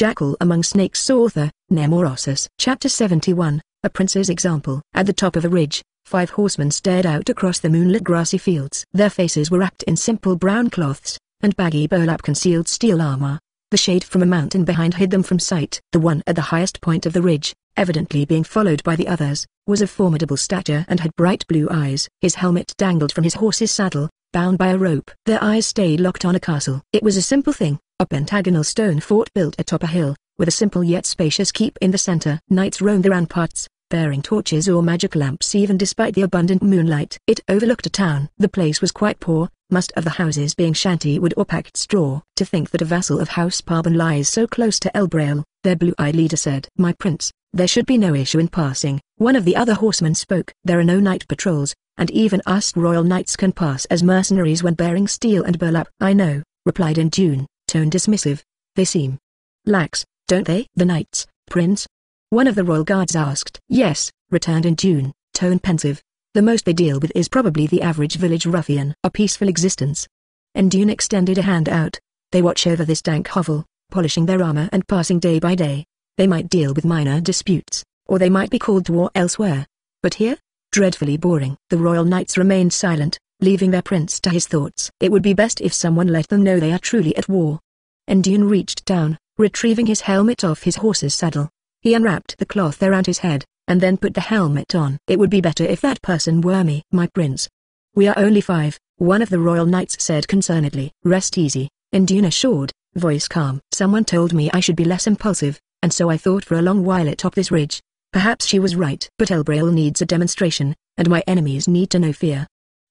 Jackal Among Snakes author, Nemorosis. Chapter 71, A Prince's Example. At the top of a ridge, five horsemen stared out across the moonlit grassy fields. Their faces were wrapped in simple brown cloths, and baggy burlap concealed steel armor. The shade from a mountain behind hid them from sight. The one at the highest point of the ridge, evidently being followed by the others, was of formidable stature and had bright blue eyes. His helmet dangled from his horse's saddle, bound by a rope. Their eyes stayed locked on a castle. It was a simple thing, a pentagonal stone fort built atop a hill, with a simple yet spacious keep in the center. Knights roamed the ramparts, bearing torches or magic lamps even despite the abundant moonlight. It overlooked a town. The place was quite poor, most of the houses being shanty wood or packed straw. To think that a vassal of House Parbon lies so close to Elbrail, their blue-eyed leader said. My prince, there should be no issue in passing, one of the other horsemen spoke. There are no night patrols, and even us royal knights can pass as mercenaries when bearing steel and burlap. I know, replied Indune, tone dismissive. They seem lax, don't they? The knights, prince? One of the royal guards asked. Yes, returned Indune, tone pensive. The most they deal with is probably the average village ruffian. A peaceful existence. Indune extended a hand out. They watch over this dank hovel, polishing their armor and passing day by day. They might deal with minor disputes, or they might be called to war elsewhere. But here? Dreadfully boring. The royal knights remained silent, leaving their prince to his thoughts. It would be best if someone let them know they are truly at war. Indune reached down, retrieving his helmet off his horse's saddle. He unwrapped the cloth around his head, and then put the helmet on. It would be better if that person were me. My prince. We are only five, one of the royal knights said concernedly. Rest easy, Indune assured, voice calm. Someone told me I should be less impulsive, and so I thought for a long while atop this ridge. Perhaps she was right. But Elbrail needs a demonstration, and my enemies need to know fear.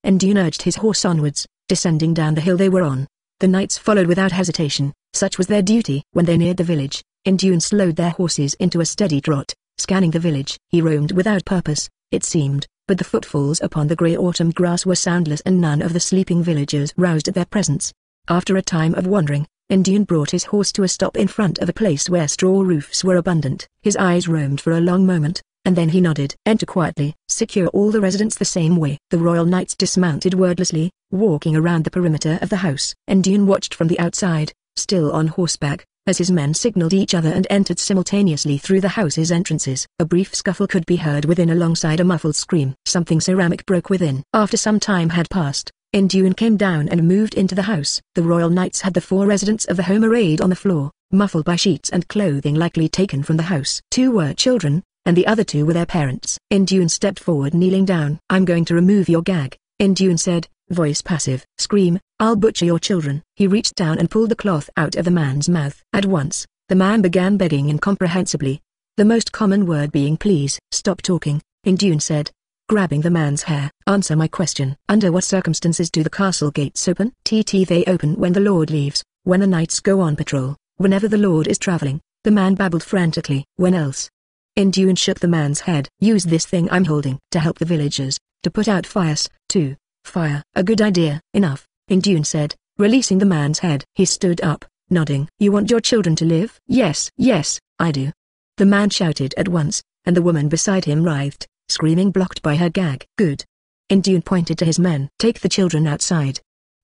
Indune urged his horse onwards, descending down the hill they were on. The knights followed without hesitation, such was their duty. When they neared the village, Indune slowed their horses into a steady trot, scanning the village. He roamed without purpose, it seemed, but the footfalls upon the grey autumn grass were soundless and none of the sleeping villagers roused at their presence. After a time of wandering, Indune brought his horse to a stop in front of a place where straw roofs were abundant. His eyes roamed for a long moment, and then he nodded. Enter quietly. Secure all the residents the same way. The royal knights dismounted wordlessly, walking around the perimeter of the house. Indune watched from the outside, still on horseback, as his men signaled each other and entered simultaneously through the house's entrances. A brief scuffle could be heard within alongside a muffled scream. Something ceramic broke within. After some time had passed, Indune came down and moved into the house. The royal knights had the four residents of the home arrayed on the floor, muffled by sheets and clothing likely taken from the house. Two were children, and the other two were their parents. Indune stepped forward, kneeling down. I'm going to remove your gag, Indune said, voice passive. Scream, I'll butcher your children. He reached down and pulled the cloth out of the man's mouth. At once, the man began begging incomprehensibly, the most common word being please. Stop talking, Indune said, grabbing the man's hair. Answer my question. Under what circumstances do the castle gates open? They open when the lord leaves, when the knights go on patrol, whenever the lord is traveling, the man babbled frantically. When else? Indune shook the man's head. Use this thing I'm holding. To help the villagers, to put out fires, to fire. A good idea. Enough, Indune said, releasing the man's head. He stood up, nodding. You want your children to live? Yes, yes, I do. The man shouted at once, and the woman beside him writhed, screaming blocked by her gag. Good. Indune pointed to his men. Take the children outside.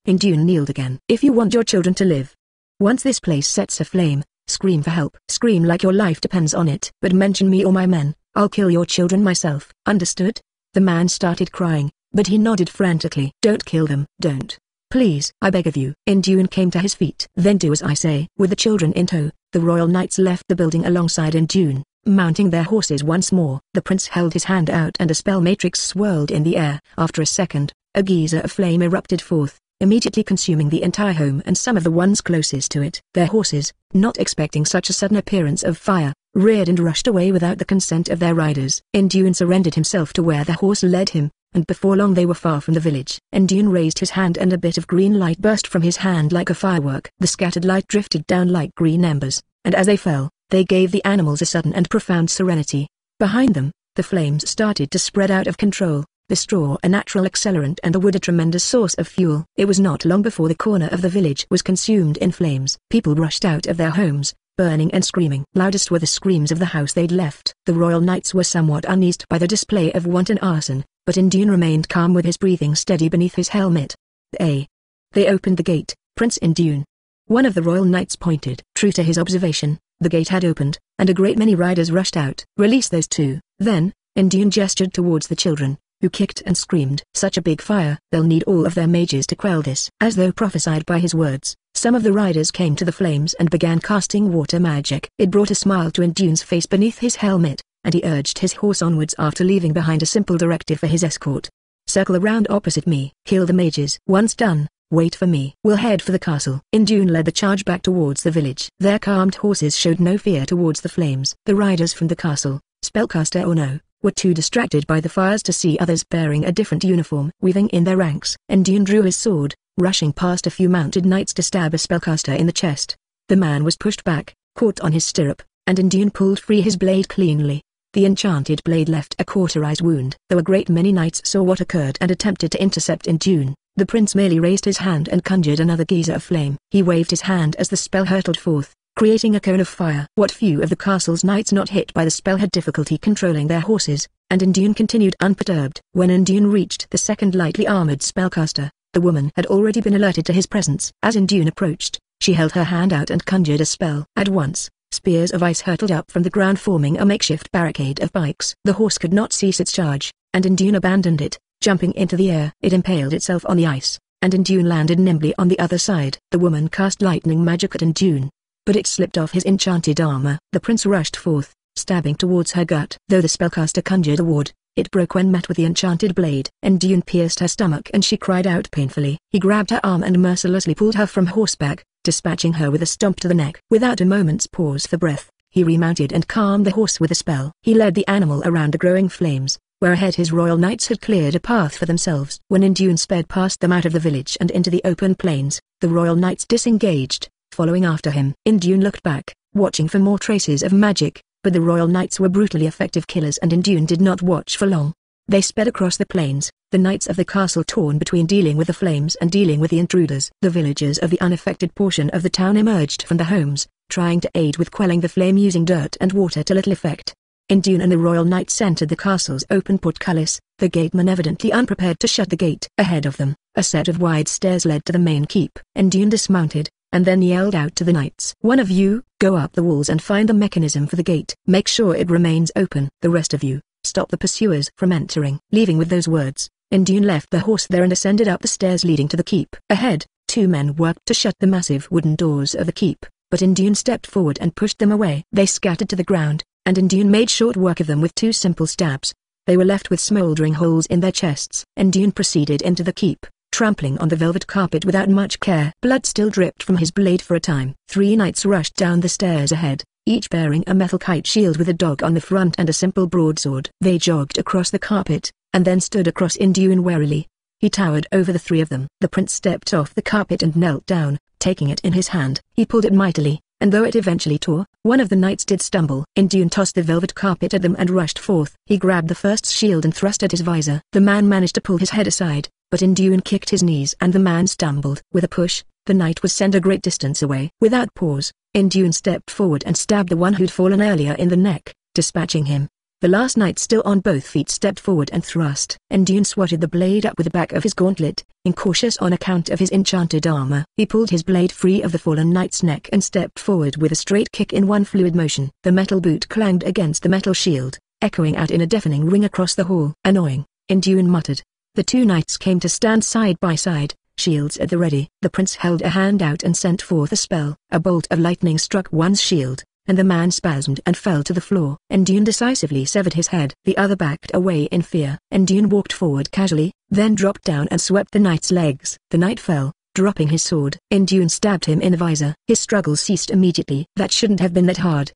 Indune kneeled again. If you want your children to live. Once this place sets aflame, scream for help. Scream like your life depends on it. But mention me or my men, I'll kill your children myself. Understood? The man started crying, but he nodded frantically. Don't kill them. Don't. Please. I beg of you. Indune came to his feet. Then do as I say. With the children in tow, the royal knights left the building alongside Indune, mounting their horses once more. The prince held his hand out and a spell matrix swirled in the air. After a second, a geyser of flame erupted forth, immediately consuming the entire home and some of the ones closest to it. Their horses, not expecting such a sudden appearance of fire, reared and rushed away without the consent of their riders. Indune surrendered himself to where the horse led him, and before long they were far from the village. Indune raised his hand and a bit of green light burst from his hand like a firework. The scattered light drifted down like green embers, and as they fell, they gave the animals a sudden and profound serenity. Behind them, the flames started to spread out of control, the straw a natural accelerant and the wood a tremendous source of fuel. It was not long before the corner of the village was consumed in flames. People rushed out of their homes, burning and screaming. Loudest were the screams of the house they'd left. The royal knights were somewhat uneased by the display of wanton arson, but Indune remained calm with his breathing steady beneath his helmet. They opened the gate, Prince Indune. One of the royal knights pointed. True to his observation, The gate had opened, and a great many riders rushed out. "Release those two." Then, Indune gestured towards the children, who kicked and screamed. "Such a big fire. They'll need all of their mages to quell this." As though prophesied by his words, some of the riders came to the flames and began casting water magic. It brought a smile to Indune's face beneath his helmet, and he urged his horse onwards after leaving behind a simple directive for his escort. "Circle around opposite me. Kill the mages. Once done, wait for me. We'll head for the castle." Indune led the charge back towards the village. Their calmed horses showed no fear towards the flames. The riders from the castle, spellcaster or no, were too distracted by the fires to see others bearing a different uniform. Weaving in their ranks, Indune drew his sword, rushing past a few mounted knights to stab a spellcaster in the chest. The man was pushed back, caught on his stirrup, and Indune pulled free his blade cleanly. The enchanted blade left a cauterized wound. Though a great many knights saw what occurred and attempted to intercept Indune, the prince merely raised his hand and conjured another geyser of flame. He waved his hand as the spell hurtled forth, creating a cone of fire. What few of the castle's knights not hit by the spell had difficulty controlling their horses, and Indune continued unperturbed. When Indune reached the second lightly armored spellcaster, the woman had already been alerted to his presence. As Indune approached, she held her hand out and conjured a spell. At once, spears of ice hurtled up from the ground, forming a makeshift barricade of pikes. The horse could not cease its charge, and Indune abandoned it, jumping into the air. It impaled itself on the ice, and Indune landed nimbly on the other side. The woman cast lightning magic at Indune, but it slipped off his enchanted armor. The prince rushed forth, stabbing towards her gut. Though the spellcaster conjured a ward, it broke when met with the enchanted blade. Indune pierced her stomach and she cried out painfully. He grabbed her arm and mercilessly pulled her from horseback, dispatching her with a stomp to the neck. Without a moment's pause for breath, he remounted and calmed the horse with a spell. He led the animal around the growing flames, where ahead his royal knights had cleared a path for themselves. When Indune sped past them out of the village and into the open plains, the royal knights disengaged, following after him. Indune looked back, watching for more traces of magic, but the royal knights were brutally effective killers and Indune did not watch for long. They sped across the plains, the knights of the castle torn between dealing with the flames and dealing with the intruders. The villagers of the unaffected portion of the town emerged from their homes, trying to aid with quelling the flame using dirt and water to little effect. Indune and the royal knights entered the castle's open portcullis, the gateman evidently unprepared to shut the gate. Ahead of them, a set of wide stairs led to the main keep. Indune dismounted, and then yelled out to the knights. "One of you, go up the walls and find the mechanism for the gate. Make sure it remains open. The rest of you, stop the pursuers from entering." Leaving with those words, Indune left the horse there and ascended up the stairs leading to the keep. Ahead, two men worked to shut the massive wooden doors of the keep, but Indune stepped forward and pushed them away. They scattered to the ground, and Indune made short work of them with two simple stabs. They were left with smoldering holes in their chests. Indune proceeded into the keep, trampling on the velvet carpet without much care. Blood still dripped from his blade for a time. Three knights rushed down the stairs ahead, each bearing a metal kite shield with a dog on the front and a simple broadsword. They jogged across the carpet, and then stood across Indune warily. He towered over the three of them. The prince stepped off the carpet and knelt down, taking it in his hand. He pulled it mightily, and though it eventually tore, one of the knights did stumble. Indune tossed the velvet carpet at them and rushed forth. He grabbed the first's shield and thrust at his visor. The man managed to pull his head aside, but Indune kicked his knees and the man stumbled. With a push, the knight was sent a great distance away. Without pause, Indune stepped forward and stabbed the one who'd fallen earlier in the neck, dispatching him. The last knight, still on both feet, stepped forward and thrust. Indune swatted the blade up with the back of his gauntlet, incautious on account of his enchanted armor. He pulled his blade free of the fallen knight's neck and stepped forward with a straight kick in one fluid motion. The metal boot clanged against the metal shield, echoing out in a deafening ring across the hall. "Annoying," Indune muttered. The two knights came to stand side by side, shields at the ready. The prince held a hand out and sent forth a spell. A bolt of lightning struck one's shield, and the man spasmed and fell to the floor. Indune decisively severed his head. The other backed away in fear. Indune walked forward casually, then dropped down and swept the knight's legs. The knight fell, dropping his sword. Indune stabbed him in the visor. His struggle ceased immediately. "That shouldn't have been that hard."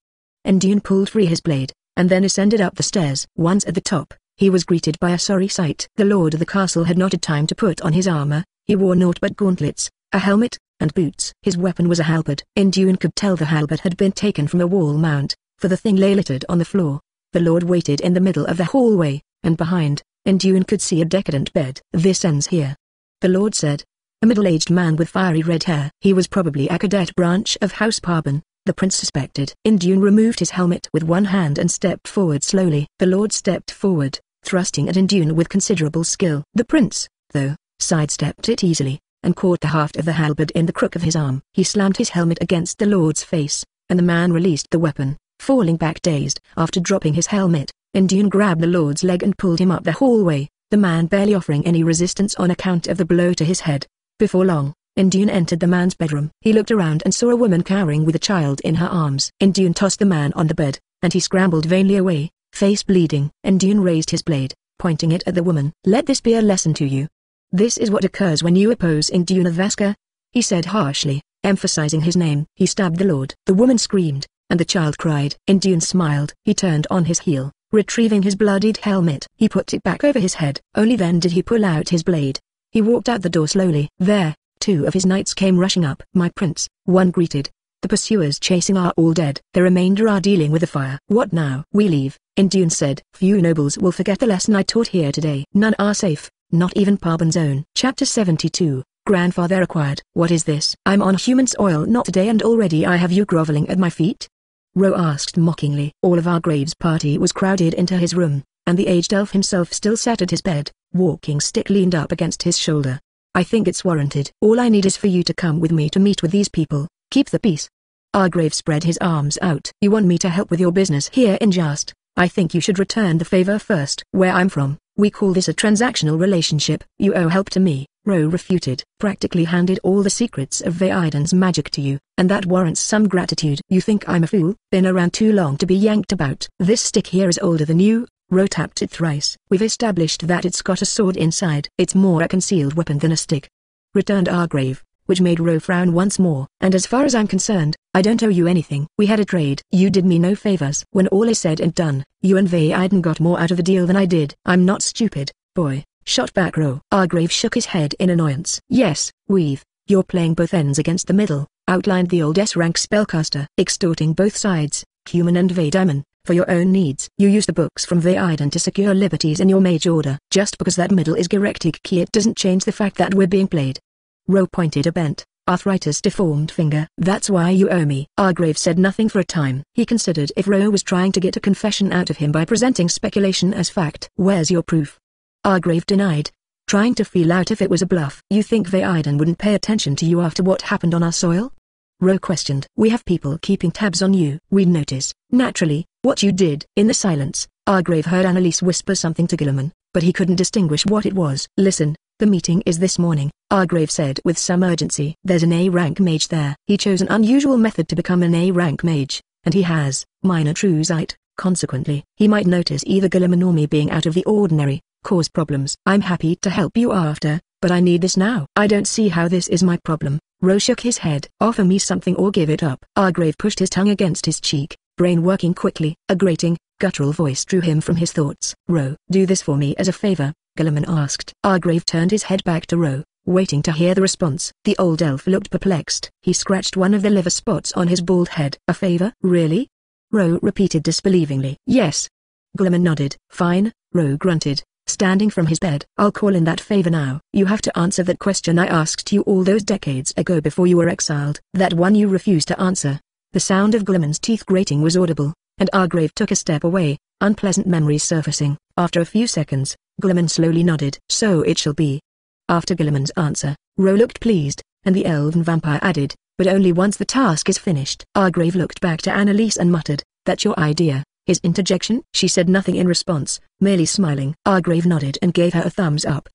Indune pulled free his blade, and then ascended up the stairs. Once at the top, he was greeted by a sorry sight. The lord of the castle had not had time to put on his armor. He wore naught but gauntlets, a helmet, and boots. His weapon was a halberd. Indune could tell the halberd had been taken from a wall mount, for the thing lay littered on the floor. The lord waited in the middle of the hallway, and behind, Indune could see a decadent bed. "This ends here," the lord said. A middle-aged man with fiery red hair. He was probably a cadet branch of House Parbon, the prince suspected. Indune removed his helmet with one hand and stepped forward slowly. The lord stepped forward, thrusting at Indune with considerable skill. The prince, though, sidestepped it easily, and caught the haft of the halberd in the crook of his arm. He slammed his helmet against the lord's face, and the man released the weapon, falling back dazed. After dropping his helmet, Indune grabbed the lord's leg and pulled him up the hallway, the man barely offering any resistance on account of the blow to his head. Before long, Indune entered the man's bedroom. He looked around and saw a woman cowering with a child in her arms. Indune tossed the man on the bed, and he scrambled vainly away, face bleeding. Indune raised his blade, pointing it at the woman. "Let this be a lesson to you. This is what occurs when you oppose Indune of Vasca," he said harshly, emphasizing his name. He stabbed the lord. The woman screamed, and the child cried. Indune smiled. He turned on his heel, retrieving his bloodied helmet. He put it back over his head. Only then did he pull out his blade. He walked out the door slowly. There, two of his knights came rushing up. "My prince," one greeted. "The pursuers chasing are all dead. The remainder are dealing with the fire." "What now?" "We leave," Indune said. "Few nobles will forget the lesson I taught here today. None are safe, not even Parbon's own." Chapter 72, Grandfather Acquired. "What is this? I'm on human soil not today and already I have you groveling at my feet?" Ro asked mockingly. All of Argrave's party was crowded into his room, and the aged elf himself still sat at his bed, walking stick leaned up against his shoulder. "I think it's warranted. All I need is for you to come with me to meet with these people. Keep the peace." Argrave spread his arms out. "You want me to help with your business here in jest? I think you should return the favor first. Where I'm from, we call this a transactional relationship. You owe help to me," Ro refuted. "Practically handed all the secrets of Veiden's magic to you, and that warrants some gratitude." "You think I'm a fool? Been around too long to be yanked about. This stick here is older than you." Ro tapped it thrice. "We've established that it's got a sword inside. It's more a concealed weapon than a stick," returned Argrave, which made Ro frown once more. "And as far as I'm concerned, I don't owe you anything. We had a trade. You did me no favors. When all is said and done, you and Vaiden got more out of the deal than I did." "I'm not stupid, boy," shot back Ro. Argrave shook his head in annoyance. "Yes, you're playing both ends against the middle," outlined the old S-rank spellcaster. "Extorting both sides, human and Vaidimon, for your own needs. You use the books from Vaiden to secure liberties in your mage order. Just because that middle is Gerectic Keit, it doesn't change the fact that we're being played." Ro pointed a bent, arthritis-deformed finger. "That's why you owe me." Argrave said nothing for a time. He considered if Ro was trying to get a confession out of him by presenting speculation as fact. "Where's your proof?" Argrave denied, trying to feel out if it was a bluff. "You think Vaiden wouldn't pay attention to you after what happened on our soil?" Ro questioned. "We have people keeping tabs on you. We'd notice, naturally, what you did." In the silence, Argrave heard Annalise whisper something to Gilliman, but he couldn't distinguish what it was. "Listen, the meeting is this morning," Argrave said with some urgency. "There's an A-rank mage there. He chose an unusual method to become an A-rank mage, and he has minor Druzite. Consequently, he might notice either Gilliman or me being out of the ordinary, cause problems. I'm happy to help you after, but I need this now." "I don't see how this is my problem," Ro shook his head. "Offer me something or give it up." Argrave pushed his tongue against his cheek, brain working quickly. A grating, guttural voice drew him from his thoughts. "Ro, do this for me as a favor," Gilliman asked. Argrave turned his head back to Ro, waiting to hear the response. The old elf looked perplexed. He scratched one of the liver spots on his bald head. "A favor? Really?" Ro repeated disbelievingly. "Yes." Gilliman nodded. "Fine," Ro grunted, standing from his bed. "I'll call in that favor now. You have to answer that question I asked you all those decades ago before you were exiled. That one you refused to answer." The sound of Gilliman's teeth grating was audible, and Argrave took a step away, unpleasant memories surfacing. After a few seconds, Gilliman slowly nodded. "So it shall be." After Gilliman's answer, Ro looked pleased, and the elven vampire added, "But only once the task is finished." Argrave looked back to Annalise and muttered, "That's your idea?" His interjection? She said nothing in response, merely smiling. Argrave nodded and gave her a thumbs up.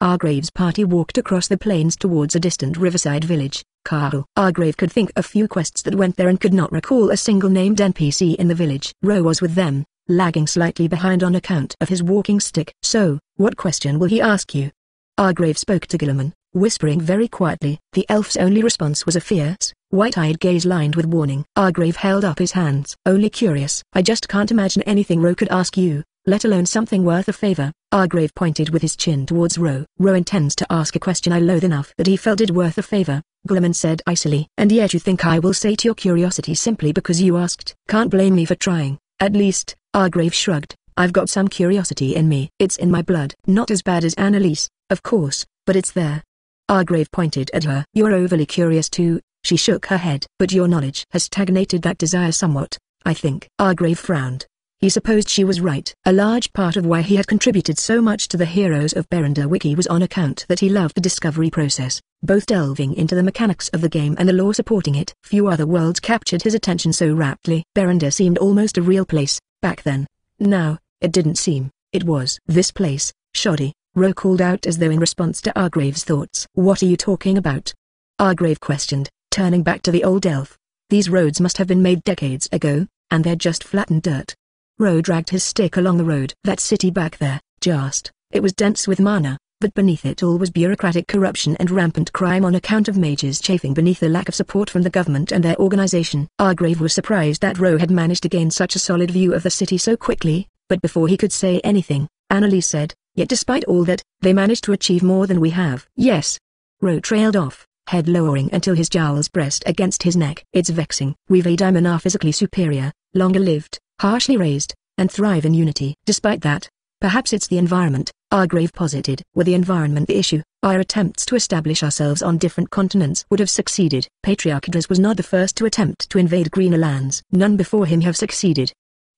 Argrave's party walked across the plains towards a distant riverside village, Carl. Argrave could think of few quests that went there and could not recall a single named NPC in the village. Ro was with them, lagging slightly behind on account of his walking stick. "So, what question will he ask you?" Argrave spoke to Gilliman, whispering very quietly. The elf's only response was a fierce, white-eyed gaze lined with warning. Argrave held up his hands. "Only curious. I just can't imagine anything Ro could ask you, let alone something worth a favor." Argrave pointed with his chin towards Ro. "Ro intends to ask a question I loathe enough that he felt it worth a favor," Gilliman said icily. "And yet you think I will sate your curiosity simply because you asked?" "Can't blame me for trying, at least," Argrave shrugged. "I've got some curiosity in me. It's in my blood. Not as bad as Annalise, of course, but it's there." Argrave pointed at her. "You're overly curious too," she shook her head. "But your knowledge has stagnated that desire somewhat, I think." Argrave frowned. He supposed she was right. A large part of why he had contributed so much to the Heroes of Berendawiki was on account that he loved the discovery process, both delving into the mechanics of the game and the lore supporting it. Few other worlds captured his attention so rapidly. Berenda seemed almost a real place, back then. Now, it didn't seem, it was. This place, shoddy, Ro called out as though in response to Argrave's thoughts. What are you talking about? Argrave questioned, turning back to the old elf. These roads must have been made decades ago, and they're just flattened dirt. Ro dragged his stick along the road. That city back there, just, it was dense with mana, but beneath it all was bureaucratic corruption and rampant crime on account of mages chafing beneath the lack of support from the government and their organization. Argrave was surprised that Ro had managed to gain such a solid view of the city so quickly, but before he could say anything, Annalise said, yet despite all that, they managed to achieve more than we have. Yes. Ro trailed off, head lowering until his jowls pressed against his neck. It's vexing. We Vaidimon are physically superior, longer lived, harshly raised, and thrive in unity. Despite that, perhaps it's the environment, Argrave posited. Were the environment the issue, our attempts to establish ourselves on different continents would have succeeded. Patriarch Idris was not the first to attempt to invade greener lands. None before him have succeeded.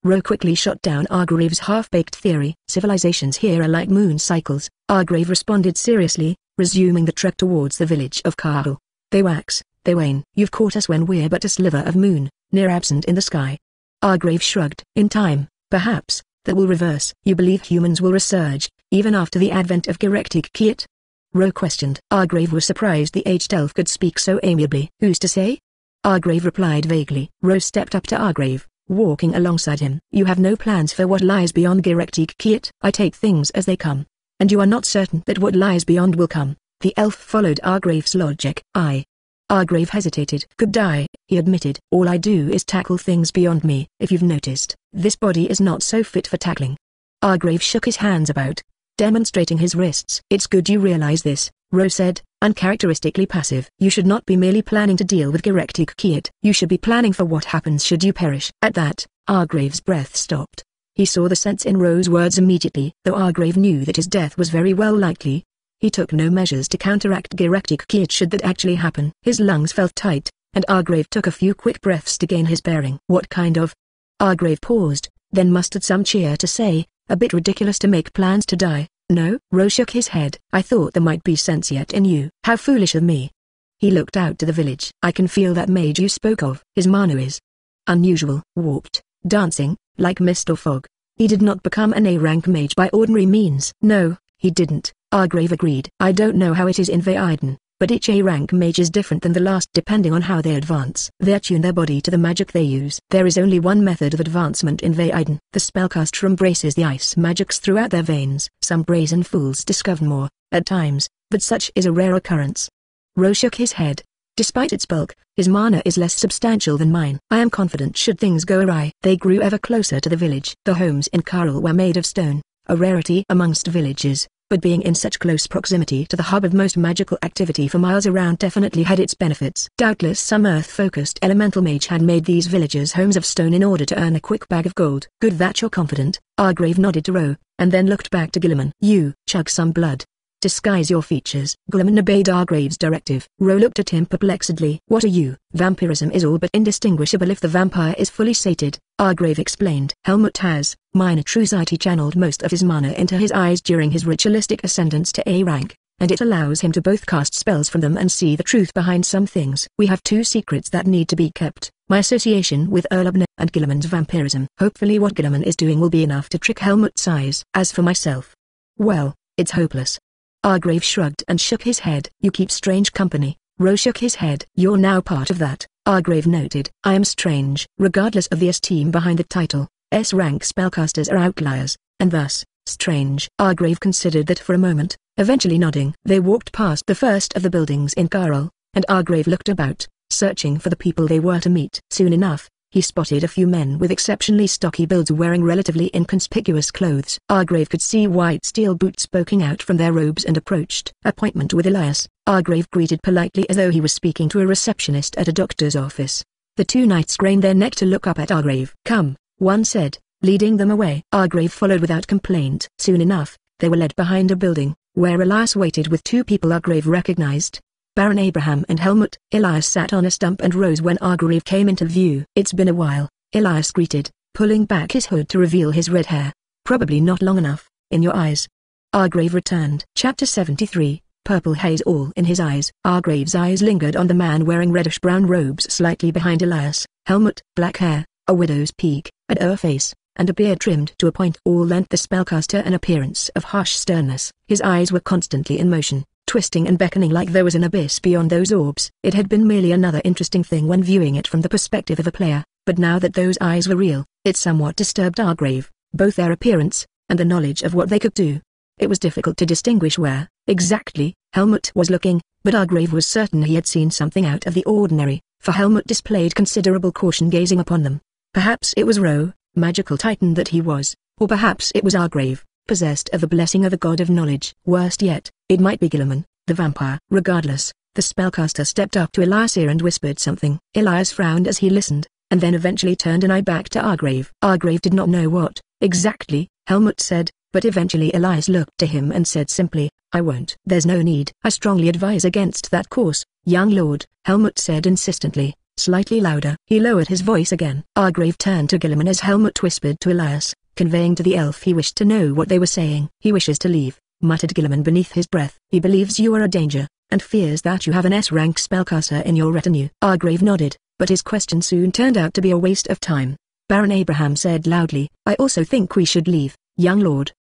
Ro quickly shot down Argrave's half-baked theory. Civilizations here are like moon cycles, Argrave responded seriously, resuming the trek towards the village of Carl. They wax, they wane. You've caught us when we're but a sliver of moon, near absent in the sky. Argrave shrugged. In time, perhaps, that will reverse. You believe humans will resurge, even after the advent of Gerectic Keit? Ro questioned. Argrave was surprised the aged elf could speak so amiably. Who's to say? Argrave replied vaguely. Ro stepped up to Argrave, walking alongside him. You have no plans for what lies beyond Gerectic Keit? I take things as they come. And you are not certain that what lies beyond will come. The elf followed Argrave's logic. I. Argrave hesitated. Could die, he admitted. All I do is tackle things beyond me. If you've noticed, this body is not so fit for tackling. Argrave shook his hands about, demonstrating his wrists. It's good you realize this, Ro said, uncharacteristically passive. You should not be merely planning to deal with Gerectic Keit. You should be planning for what happens should you perish. At that, Argrave's breath stopped. He saw the sense in Ro's words immediately. Though Argrave knew that his death was very well likely, he took no measures to counteract Gerectic Keit should that actually happen. His lungs felt tight, and Argrave took a few quick breaths to gain his bearing. What kind of... Argrave paused, then mustered some cheer to say, a bit ridiculous to make plans to die, no? Ro shook his head. I thought there might be sense yet in you. How foolish of me. He looked out to the village. I can feel that mage you spoke of. His mana is unusual, warped, dancing, like mist or fog. He did not become an A-rank mage by ordinary means. No, he didn't, Argrave agreed. I don't know how it is in Veiden, but each A-rank mage is different than the last depending on how they advance. They attune their body to the magic they use. There is only one method of advancement in Veiden. The spellcaster embraces the ice magics throughout their veins. Some brazen fools discover more, at times, but such is a rare occurrence. Ro shook his head. Despite its bulk, his mana is less substantial than mine. I am confident should things go awry. They grew ever closer to the village. The homes in Karl were made of stone, a rarity amongst villages, but being in such close proximity to the hub of most magical activity for miles around definitely had its benefits. Doubtless some earth-focused elemental mage had made these villagers homes of stone in order to earn a quick bag of gold. Good that you're confident, Argrave nodded to Ro, and then looked back to Gilliman. You chug some blood. Disguise your features. Gilliman obeyed Argrave's directive. Ro looked at him perplexedly. What are you? Vampirism is all but indistinguishable if the vampire is fully sated, Argrave explained. Helmut has, minor Truzite, channeled most of his mana into his eyes during his ritualistic ascendance to A rank, and it allows him to both cast spells from them and see the truth behind some things. We have two secrets that need to be kept. My association with Erlebner and Gilliman's vampirism. Hopefully what Gilliman is doing will be enough to trick Helmut's eyes. As for myself, well, it's hopeless. Argrave shrugged and shook his head. You keep strange company. Ro shook his head. You're now part of that, Argrave noted. I am strange. Regardless of the esteem behind the title, S-rank spellcasters are outliers, and thus, strange. Argrave considered that for a moment, eventually nodding. They walked past the first of the buildings in Carl, and Argrave looked about, searching for the people they were to meet. Soon enough, he spotted a few men with exceptionally stocky builds wearing relatively inconspicuous clothes. Argrave could see white steel boots poking out from their robes and approached. Appointment with Elias, Argrave greeted politely as though he was speaking to a receptionist at a doctor's office. The two knights craned their neck to look up at Argrave. Come, one said, leading them away. Argrave followed without complaint. Soon enough, they were led behind a building, where Elias waited with two people Argrave recognized. Baron Abraham and Helmut. Elias sat on a stump and rose when Argrave came into view. It's been a while, Elias greeted, pulling back his hood to reveal his red hair. Probably not long enough, in your eyes. Argrave returned. Chapter 73, purple haze all in his eyes. Argrave's eyes lingered on the man wearing reddish-brown robes slightly behind Elias, helmet, black hair, a widow's peak, an oer face, and a beard trimmed to a point. All lent the spellcaster an appearance of harsh sternness. His eyes were constantly in motion, twisting and beckoning like there was an abyss beyond those orbs. It had been merely another interesting thing when viewing it from the perspective of a player, but now that those eyes were real, it somewhat disturbed Argrave, both their appearance, and the knowledge of what they could do. It was difficult to distinguish where, exactly, Helmut was looking, but Argrave was certain he had seen something out of the ordinary, for Helmut displayed considerable caution gazing upon them. Perhaps it was Ro, magical titan that he was, or perhaps it was Argrave, possessed of the blessing of a god of knowledge. Worst yet, it might be Gilliman, the vampire. Regardless, the spellcaster stepped up to Elias' ear and whispered something. Elias frowned as he listened, and then eventually turned an eye back to Argrave. Argrave did not know what, exactly, Helmut said, but eventually Elias looked to him and said simply, "I won't." "There's no need. I strongly advise against that course, young lord," Helmut said insistently, slightly louder. He lowered his voice again. Argrave turned to Gilliman as Helmut whispered to Elias, conveying to the elf he wished to know what they were saying. "He wishes to leave," muttered Gilliman beneath his breath. "He believes you are a danger, and fears that you have an S-rank spellcaster in your retinue." Argrave nodded, but his question soon turned out to be a waste of time. Baron Abraham said loudly, "I also think we should leave, young lord."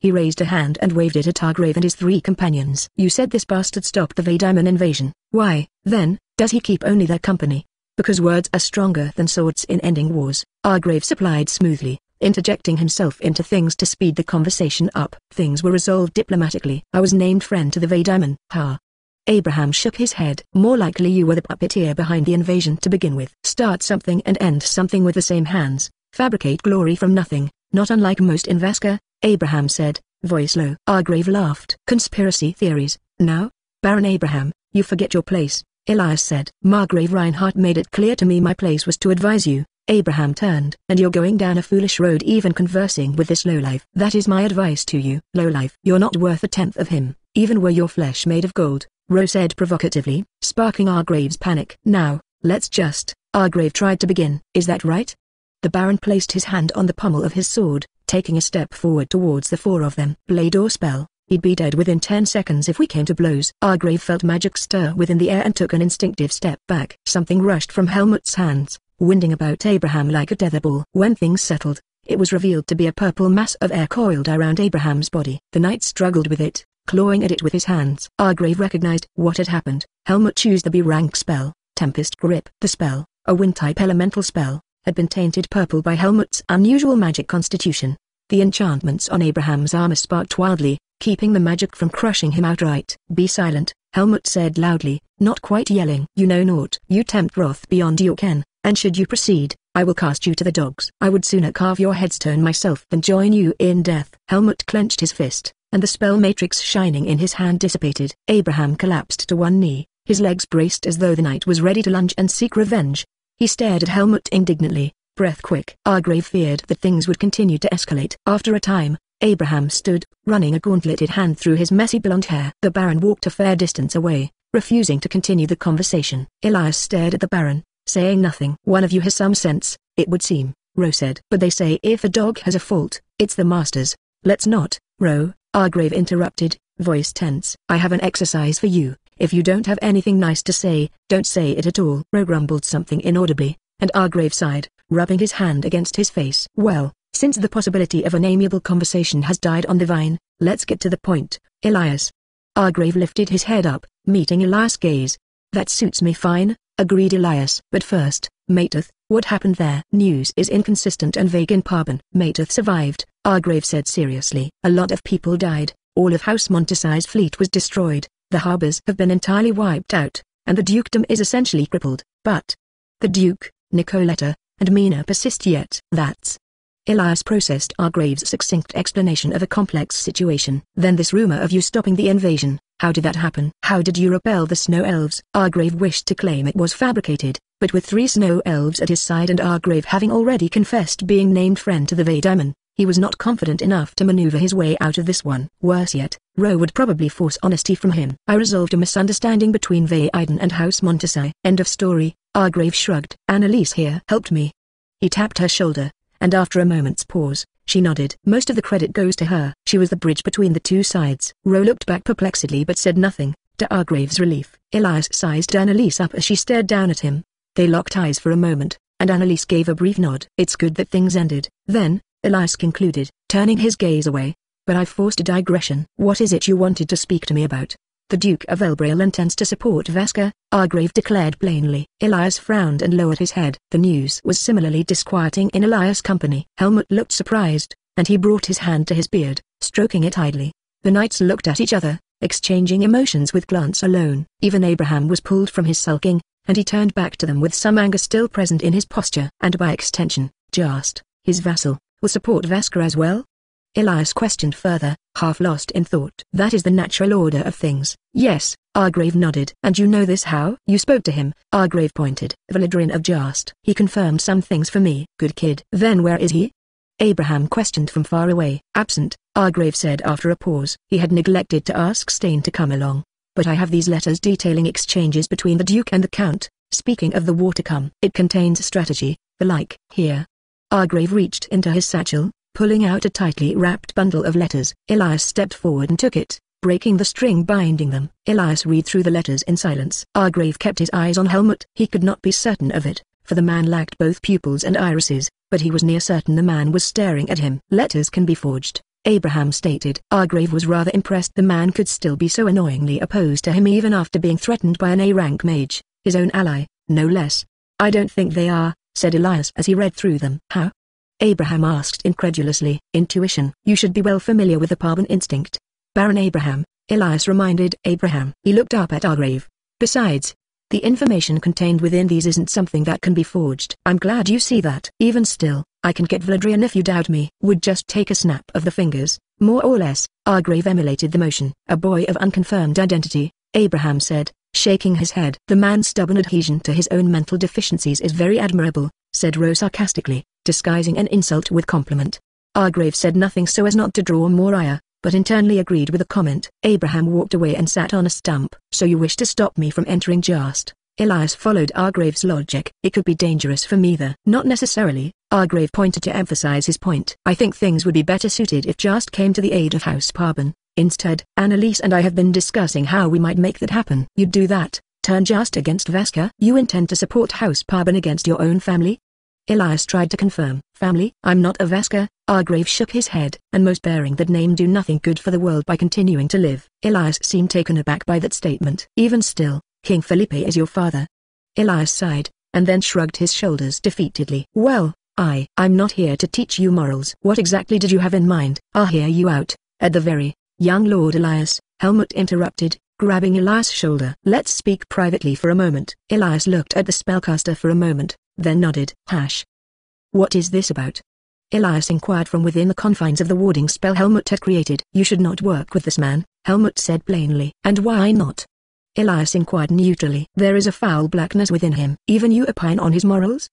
He raised a hand and waved it at Argrave and his three companions. "You said this bastard stopped the Vaidimon invasion. Why, then, does he keep only their company?" "Because words are stronger than swords in ending wars," Argrave supplied smoothly, interjecting himself into things to speed the conversation up. Things were resolved diplomatically. "I was named friend to the Vaidimon." "Ha." Abraham shook his head. "More likely you were the puppeteer behind the invasion to begin with. Start something and end something with the same hands. Fabricate glory from nothing, not unlike most in Vasca," Abraham said, voice low. Argrave laughed. "Conspiracy theories, now? Baron Abraham, you forget your place," Elias said. "Margrave Reinhardt made it clear to me my place was to advise you," Abraham turned. "And you're going down a foolish road even conversing with this lowlife." "That is my advice to you, lowlife. You're not worth a tenth of him, even were your flesh made of gold," Ro said provocatively, sparking Argrave's panic. "Now, let's just," Argrave tried to begin. "Is that right?" The Baron placed his hand on the pommel of his sword, taking a step forward towards the four of them. "Blade or spell, he'd be dead within 10 seconds if we came to blows." Argrave felt magic stir within the air and took an instinctive step back. Something rushed from Helmut's hands, winding about Abraham like a tether ball. When things settled, it was revealed to be a purple mass of air coiled around Abraham's body. The knight struggled with it, clawing at it with his hands. Argrave recognized what had happened. Helmut used the B-rank spell, Tempest Grip. The spell, a wind-type elemental spell, had been tainted purple by Helmut's unusual magic constitution. The enchantments on Abraham's armor sparked wildly, keeping the magic from crushing him outright. "Be silent," Helmut said loudly, not quite yelling. "You know naught. You tempt wrath beyond your ken, and should you proceed, I will cast you to the dogs. I would sooner carve your headstone myself than join you in death." Helmut clenched his fist, and the spell matrix shining in his hand dissipated. Abraham collapsed to one knee, his legs braced as though the knight was ready to lunge and seek revenge. He stared at Helmut indignantly, breath quick. Argrave feared that things would continue to escalate. After a time, Abraham stood, running a gauntleted hand through his messy blonde hair. The Baron walked a fair distance away, refusing to continue the conversation. Elias stared at the Baron, saying nothing. "One of you has some sense, it would seem," Ro said. "But they say if a dog has a fault, it's the master's." "Let's not, Ro," Argrave interrupted, voice tense. "I have an exercise for you. If you don't have anything nice to say, don't say it at all." Ro rumbled something inaudibly, and Argrave sighed, rubbing his hand against his face. "Well, since the possibility of an amiable conversation has died on the vine, let's get to the point, Elias." Argrave lifted his head up, meeting Elias' gaze. "That suits me fine," agreed Elias. "But first, Mateth, what happened there?" "News is inconsistent and vague in Parbon. Mateth survived," Argrave said seriously. "A lot of people died, all of House Montesai's fleet was destroyed, the harbors have been entirely wiped out, and the dukedom is essentially crippled. But the Duke, Nicoletta, and Mina persist yet." "That's..." Elias processed Argrave's succinct explanation of a complex situation. "Then this rumor of you stopping the invasion, how did that happen? How did you repel the snow elves?" Argrave wished to claim it was fabricated, but with three snow elves at his side and Argrave having already confessed being named friend to the Vaidimon, he was not confident enough to maneuver his way out of this one. Worse yet, Ro would probably force honesty from him. "I resolved a misunderstanding between Vaiden and House Montesai." "End of story," Argrave shrugged. "Annalise here helped me." He tapped her shoulder, and after a moment's pause, She nodded. Most of the credit goes to her. She was the bridge between the two sides. Ro looked back perplexedly but said nothing, to Argrave's relief. Elias sized Annalise up as she stared down at him. They locked eyes for a moment, and Annalise gave a brief nod. It's good that things ended. Then, Elias concluded, turning his gaze away, but I forced a digression. What is it you wanted to speak to me about? The Duke of Elbrail intends to support Vasca, Argrave declared plainly. Elias frowned and lowered his head. The news was similarly disquieting in Elias' company. Helmut looked surprised, and he brought his hand to his beard, stroking it idly. The knights looked at each other, exchanging emotions with glance alone. Even Abraham was pulled from his sulking, and he turned back to them with some anger still present in his posture. And by extension, Just, his vassal, will support Vasca as well? Elias questioned further, half lost in thought. That is the natural order of things. Yes, Argrave nodded. And you know this how? You spoke to him, Argrave pointed. Valedrian of Just. He confirmed some things for me. Good kid. Then where is he? Abraham questioned from far away. Absent, Argrave said after a pause. He had neglected to ask Stain to come along. But I have these letters detailing exchanges between the Duke and the Count, speaking of the war to come. It contains strategy, the like. Here. Argrave reached into his satchel, pulling out a tightly wrapped bundle of letters. Elias stepped forward and took it, breaking the string binding them. Elias read through the letters in silence. Argrave kept his eyes on Helmut. He could not be certain of it, for the man lacked both pupils and irises, but he was near certain the man was staring at him. Letters can be forged, Abraham stated. Argrave was rather impressed the man could still be so annoyingly opposed to him even after being threatened by an A-rank mage, his own ally, no less. I don't think they are, said Elias as he read through them. How? Abraham asked incredulously. Intuition. You should be well familiar with the Parbon instinct, Baron Abraham, Elias reminded Abraham. He looked up at Argrave. Besides, the information contained within these isn't something that can be forged. I'm glad you see that. Even still, I can get Valedrian if you doubt me. Would just take a snap of the fingers, more or less. Argrave emulated the motion. A boy of unconfirmed identity, Abraham said, shaking his head. The man's stubborn adhesion to his own mental deficiencies is very admirable, said Ro sarcastically, disguising an insult with compliment. Argrave said nothing so as not to draw more ire, but internally agreed with the comment. Abraham walked away and sat on a stump. So you wish to stop me from entering Just? Elias followed Argrave's logic. It could be dangerous for me there. Not necessarily, Argrave pointed to emphasize his point. I think things would be better suited if Just came to the aid of House Parbon. Instead, Annalise and I have been discussing how we might make that happen. You'd do that? Turn Just against Vasca? You intend to support House Parbon against your own family? Elias tried to confirm. Family? I'm not a Vasca, Argrave shook his head, and most bearing that name do nothing good for the world by continuing to live. Elias seemed taken aback by that statement. Even still, King Felipe is your father. Elias sighed, and then shrugged his shoulders defeatedly. Well, I'm not here to teach you morals. What exactly did you have in mind? I'll hear you out, at the very, young Lord Elias, Helmut interrupted, grabbing Elias' shoulder. Let's speak privately for a moment. Elias looked at the spellcaster for a moment, then nodded. What is this about? Elias inquired from within the confines of the warding spell Helmut had created. You should not work with this man, Helmut said plainly. And why not? Elias inquired neutrally. There is a foul blackness within him. Even you opine on his morals?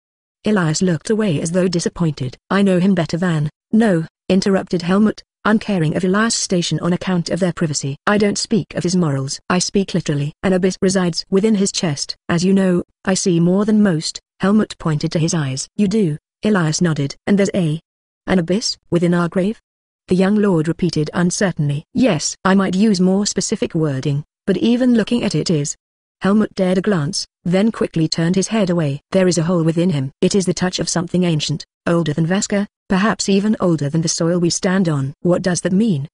Elias looked away as though disappointed. I know him better than— No, interrupted Helmut, uncaring of Elias' station on account of their privacy. I don't speak of his morals. I speak literally. An abyss resides within his chest. As you know, I see more than most. Helmut pointed to his eyes. You do, Elias nodded. And there's an abyss within Argrave? The young lord repeated uncertainly. Yes, I might use more specific wording, but even looking at it is— Helmut dared a glance, then quickly turned his head away. There is a hole within him. It is the touch of something ancient, older than Vasca, perhaps even older than the soil we stand on. What does that mean?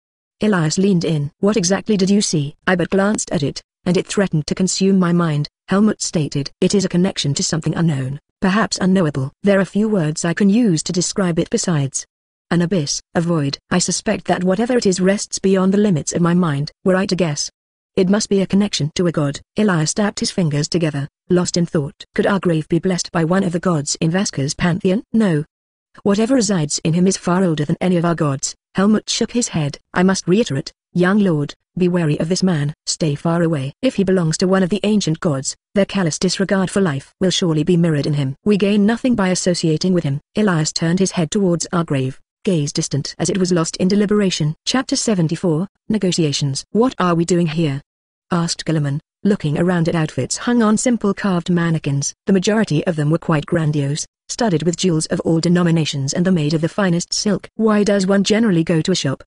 Elias leaned in. What exactly did you see? I but glanced at it, and it threatened to consume my mind, Helmut stated. It is a connection to something unknown, perhaps unknowable. There are few words I can use to describe it besides an abyss, a void. I suspect that whatever it is rests beyond the limits of my mind. Were I to guess, it must be a connection to a god. Elias tapped his fingers together, lost in thought. Could Argrave be blessed by one of the gods in Vasca's pantheon? No. Whatever resides in him is far older than any of our gods, Helmut shook his head. I must reiterate, young lord, be wary of this man. Stay far away. If he belongs to one of the ancient gods, their callous disregard for life will surely be mirrored in him. We gain nothing by associating with him. Elias turned his head towards Argrave, gaze distant as it was lost in deliberation. Chapter 74, Negotiations. What are we doing here? asked Gilliman, looking around at outfits hung on simple carved mannequins. The majority of them were quite grandiose, studded with jewels of all denominations and are made of the finest silk. Why does one generally go to a shop?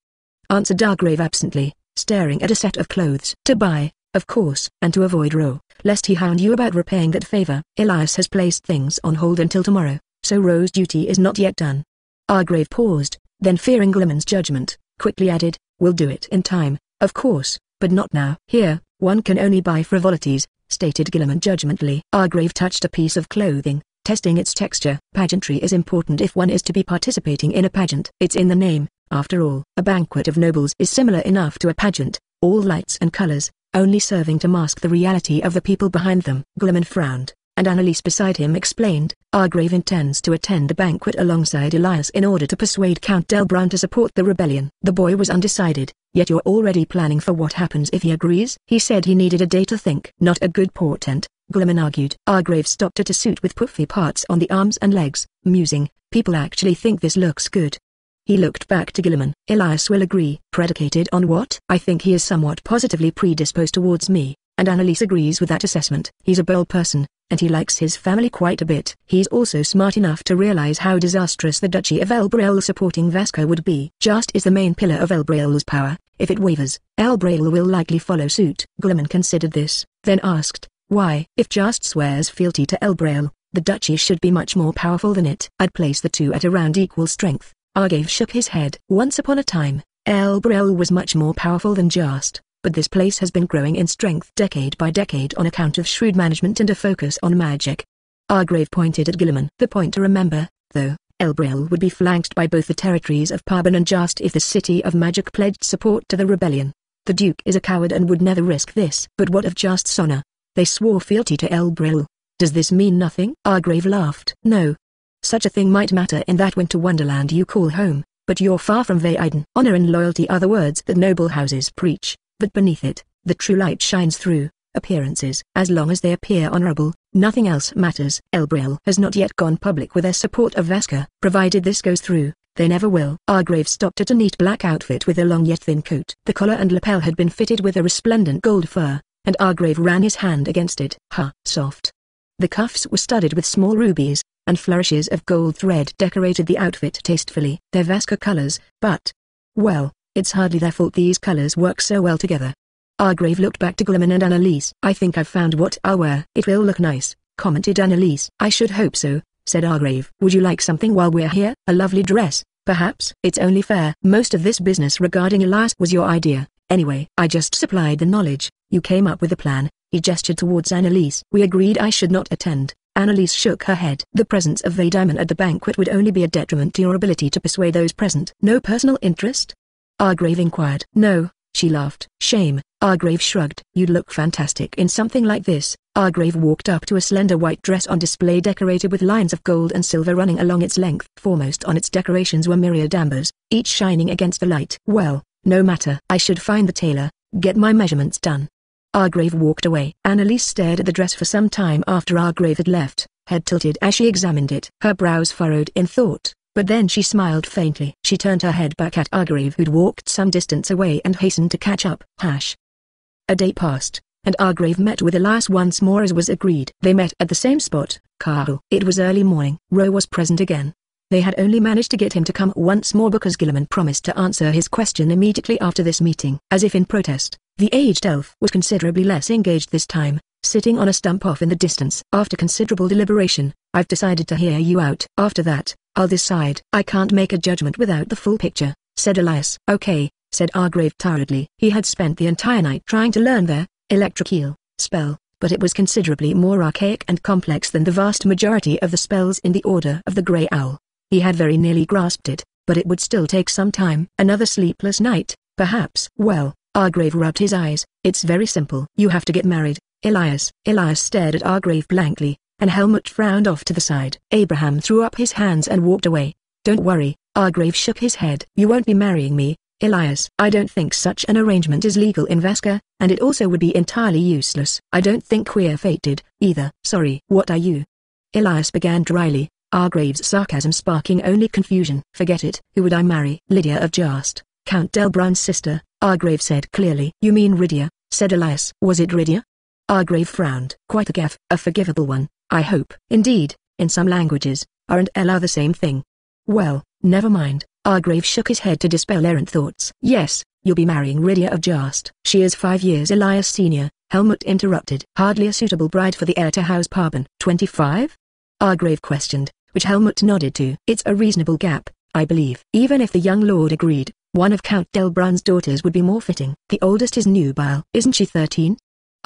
Answered Argrave absently, staring at a set of clothes. To buy, of course, and to avoid Ro, lest he hound you about repaying that favor. Elias has placed things on hold until tomorrow, so Ro's duty is not yet done. Argrave paused, then fearing Gilliman's judgment, quickly added, we'll do it in time, of course, but not now. Here, one can only buy frivolities, stated Gilliman judgmentally. Argrave touched a piece of clothing, testing its texture. Pageantry is important if one is to be participating in a pageant. It's in the name, after all. A banquet of nobles is similar enough to a pageant, all lights and colors, only serving to mask the reality of the people behind them. Gilliman frowned, and Annalise beside him explained, Argrave intends to attend the banquet alongside Elias in order to persuade Count Delbrun to support the rebellion. The boy was undecided, yet you're already planning for what happens if he agrees? He said he needed a day to think. Not a good portent, Gilliman argued. Argrave stopped at a suit with puffy parts on the arms and legs, musing, people actually think this looks good. He looked back to Gilliman. Elias will agree. Predicated on what? I think he is somewhat positively predisposed towards me, and Annalise agrees with that assessment. He's a bold person, and he likes his family quite a bit. He's also smart enough to realize how disastrous the Duchy of Elbrail supporting Vasco would be. Just is the main pillar of Elbrail's power. If it wavers, Elbrail will likely follow suit. Gilliman considered this, then asked, why? If Just swears fealty to Elbrail, the Duchy should be much more powerful than it. I'd place the two at around equal strength. Argrave shook his head. Once upon a time, Elbrail was much more powerful than Just, but this place has been growing in strength decade by decade on account of shrewd management and a focus on magic. Argrave pointed at Gilliman. The point to remember, though, Elbrail would be flanked by both the territories of Parbon and Just if the City of Magic pledged support to the rebellion. The Duke is a coward and would never risk this. But what of Just's honor? They swore fealty to Elbrail. Does this mean nothing? Argrave laughed. No. Such a thing might matter in that winter wonderland you call home, but you're far from Veiden. Honor and loyalty are the words that noble houses preach, but beneath it, the true light shines through. Appearances. As long as they appear honorable, nothing else matters. Elbrail has not yet gone public with their support of Vasca. Provided this goes through, they never will. Argrave stopped at a neat black outfit with a long yet thin coat. The collar and lapel had been fitted with a resplendent gold fur, and Argrave ran his hand against it. Ha! Soft. The cuffs were studded with small rubies, and flourishes of gold thread decorated the outfit tastefully. They're Vasca colors, but, well, it's hardly their fault these colors work so well together. Argrave looked back to Gilliman and Annalise. I think I've found what I'll wear. It will look nice, commented Annalise. I should hope so, said Argrave. Would you like something while we're here? A lovely dress, perhaps? It's only fair. Most of this business regarding Elias was your idea. Anyway, I just supplied the knowledge. You came up with a plan. He gestured towards Annalise. We agreed I should not attend. Annalise shook her head. The presence of Vaidimon at the banquet would only be a detriment to your ability to persuade those present. No personal interest? Argrave inquired. No, she laughed. Shame, Argrave shrugged. You'd look fantastic in something like this. Argrave walked up to a slender white dress on display decorated with lines of gold and silver running along its length. Foremost on its decorations were myriad ambers, each shining against the light. Well, no matter. I should find the tailor, get my measurements done. Argrave walked away. Annalise stared at the dress for some time after Argrave had left, head tilted as she examined it. Her brows furrowed in thought, but then she smiled faintly. She turned her head back at Argrave, who'd walked some distance away, and hastened to catch up. A day passed, and Argrave met with Elias once more as was agreed. They met at the same spot, Carl. It was early morning. Ro was present again. They had only managed to get him to come once more because Gilliman promised to answer his question immediately after this meeting. As if in protest, the aged elf was considerably less engaged this time, sitting on a stump off in the distance. After considerable deliberation, I've decided to hear you out. After that, I'll decide. I can't make a judgment without the full picture, said Elias. Okay, said Argrave tiredly. He had spent the entire night trying to learn their electrocheel spell, but it was considerably more archaic and complex than the vast majority of the spells in the Order of the Grey Owl. He had very nearly grasped it, but it would still take some time. Another sleepless night, perhaps. Well, Argrave rubbed his eyes. It's very simple. You have to get married, Elias. Elias stared at Argrave blankly, and Helmut frowned off to the side. Abraham threw up his hands and walked away. Don't worry, Argrave shook his head. You won't be marrying me, Elias. I don't think such an arrangement is legal in Vasca, and it also would be entirely useless. I don't think we're fated, either. Sorry. What are you? Elias began dryly, Argrave's sarcasm sparking only confusion. Forget it. Who would I marry? Lydia of Just, Count Delbrun's sister, Argrave said clearly. You mean Rydia, said Elias. Was it Rydia? Argrave frowned. Quite a gaffe, a forgivable one, I hope. Indeed, in some languages, R and L are the same thing. Well, never mind. Argrave shook his head to dispel errant thoughts. Yes, you'll be marrying Rydia of Jast. She is 5 years Elias senior, Helmut interrupted. Hardly a suitable bride for the heir to House Parbon. 25? Argrave questioned, which Helmut nodded to. It's a reasonable gap, I believe. Even if the young lord agreed, one of Count Delbrun's daughters would be more fitting. The oldest is nubile. Isn't she 13?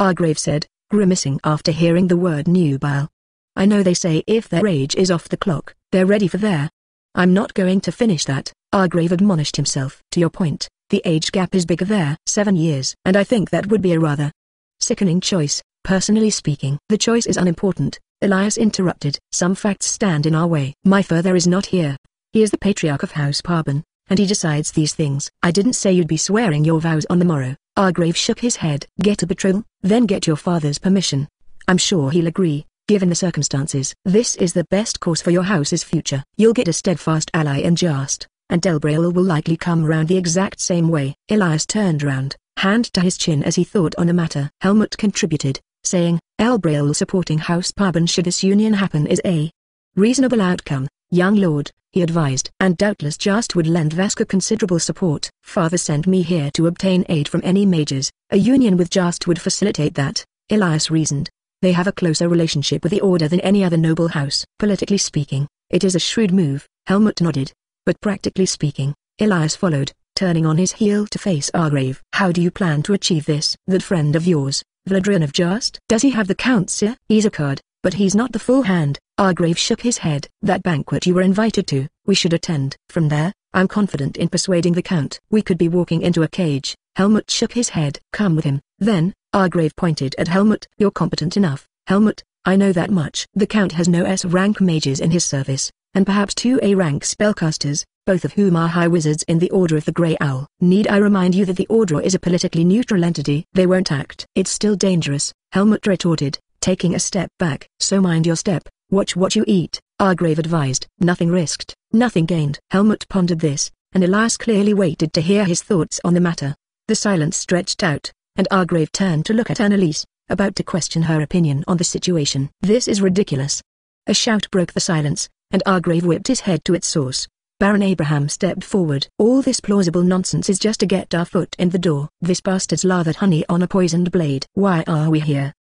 Argrave said, grimacing after hearing the word nubile. I know they say if their age is off the clock, they're ready for their. I'm not going to finish that, Argrave admonished himself. To your point, the age gap is bigger there. 7 years. And I think that would be a rather sickening choice, personally speaking. The choice is unimportant, Elias interrupted. Some facts stand in our way. My father is not here. He is the Patriarch of House Parbon, and he decides these things. I didn't say you'd be swearing your vows on the morrow. Argrave shook his head. Get a betrothal, then get your father's permission. I'm sure he'll agree, given the circumstances. This is the best course for your house's future. You'll get a steadfast ally in Jast, and Elbrail will likely come round the exact same way. Elias turned round, hand to his chin as he thought on the matter. Helmut contributed, saying, Elbrail supporting House Parbon should this union happen is a reasonable outcome, young lord, he advised. And doubtless Jast would lend Vesca considerable support. Father sent me here to obtain aid from any mages. A union with Jast would facilitate that, Elias reasoned. They have a closer relationship with the order than any other noble house. Politically speaking, it is a shrewd move, Helmut nodded. But practically speaking, Elias followed, turning on his heel to face Argrave. How do you plan to achieve this? That friend of yours, Valedrian of Jast? Does he have the counts here? He's a card, but he's not the full hand. Argrave shook his head. That banquet you were invited to, we should attend. From there, I'm confident in persuading the count. We could be walking into a cage. Helmut shook his head. Come with him. Then, Argrave pointed at Helmut. You're competent enough, Helmut, I know that much. The count has no S-rank mages in his service, and perhaps 2 A-rank spellcasters, both of whom are high wizards in the Order of the Grey Owl. Need I remind you that the Order is a politically neutral entity? They won't act. It's still dangerous, Helmut retorted, taking a step back. So mind your step, watch what you eat, Argrave advised. Nothing risked, nothing gained. Helmut pondered this, and Elias clearly waited to hear his thoughts on the matter. The silence stretched out, and Argrave turned to look at Annalise, about to question her opinion on the situation. This is ridiculous. A shout broke the silence, and Argrave whipped his head to its source. Baron Abraham stepped forward. All this plausible nonsense is just to get our foot in the door. This bastard's lathered honey on a poisoned blade. Why are we here?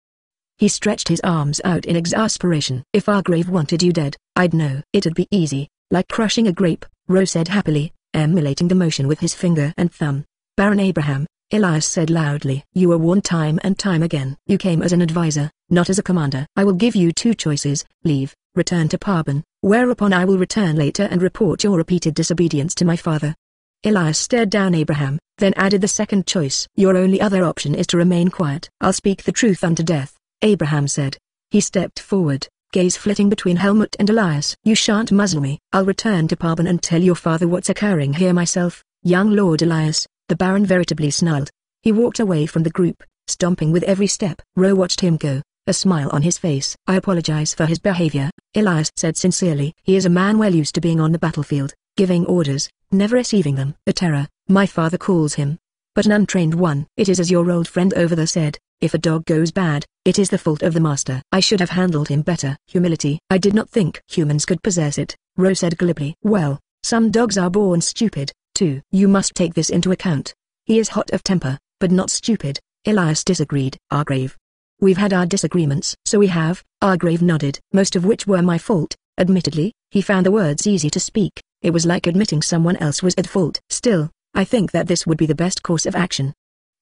He stretched his arms out in exasperation. If Argrave wanted you dead, I'd know. It'd be easy, like crushing a grape, Ro said happily, emulating the motion with his finger and thumb. Baron Abraham, Elias said loudly. You were warned time and time again. You came as an advisor, not as a commander. I will give you 2 choices, leave, return to Parbon, whereupon I will return later and report your repeated disobedience to my father. Elias stared down Abraham, then added the second choice. Your only other option is to remain quiet. I'll speak the truth unto death, Abraham said. He stepped forward, gaze flitting between Helmut and Elias. You shan't muzzle me. I'll return to Parbon and tell your father what's occurring here myself, young Lord Elias. The Baron veritably snarled. He walked away from the group, stomping with every step. Ro watched him go, a smile on his face. I apologize for his behavior, Elias said sincerely. He is a man well used to being on the battlefield, giving orders, never receiving them. A terror, my father calls him, but an untrained one. It is as your old friend over there said, if a dog goes bad, it is the fault of the master. I should have handled him better. Humility. I did not think humans could possess it, Ro said glibly. Well, some dogs are born stupid. 2. You must take this into account. He is hot of temper, but not stupid, Elias disagreed. Argrave. We've had our disagreements. So we have, Argrave nodded. Most of which were my fault, admittedly. He found the words easy to speak. It was like admitting someone else was at fault. Still, I think that this would be the best course of action.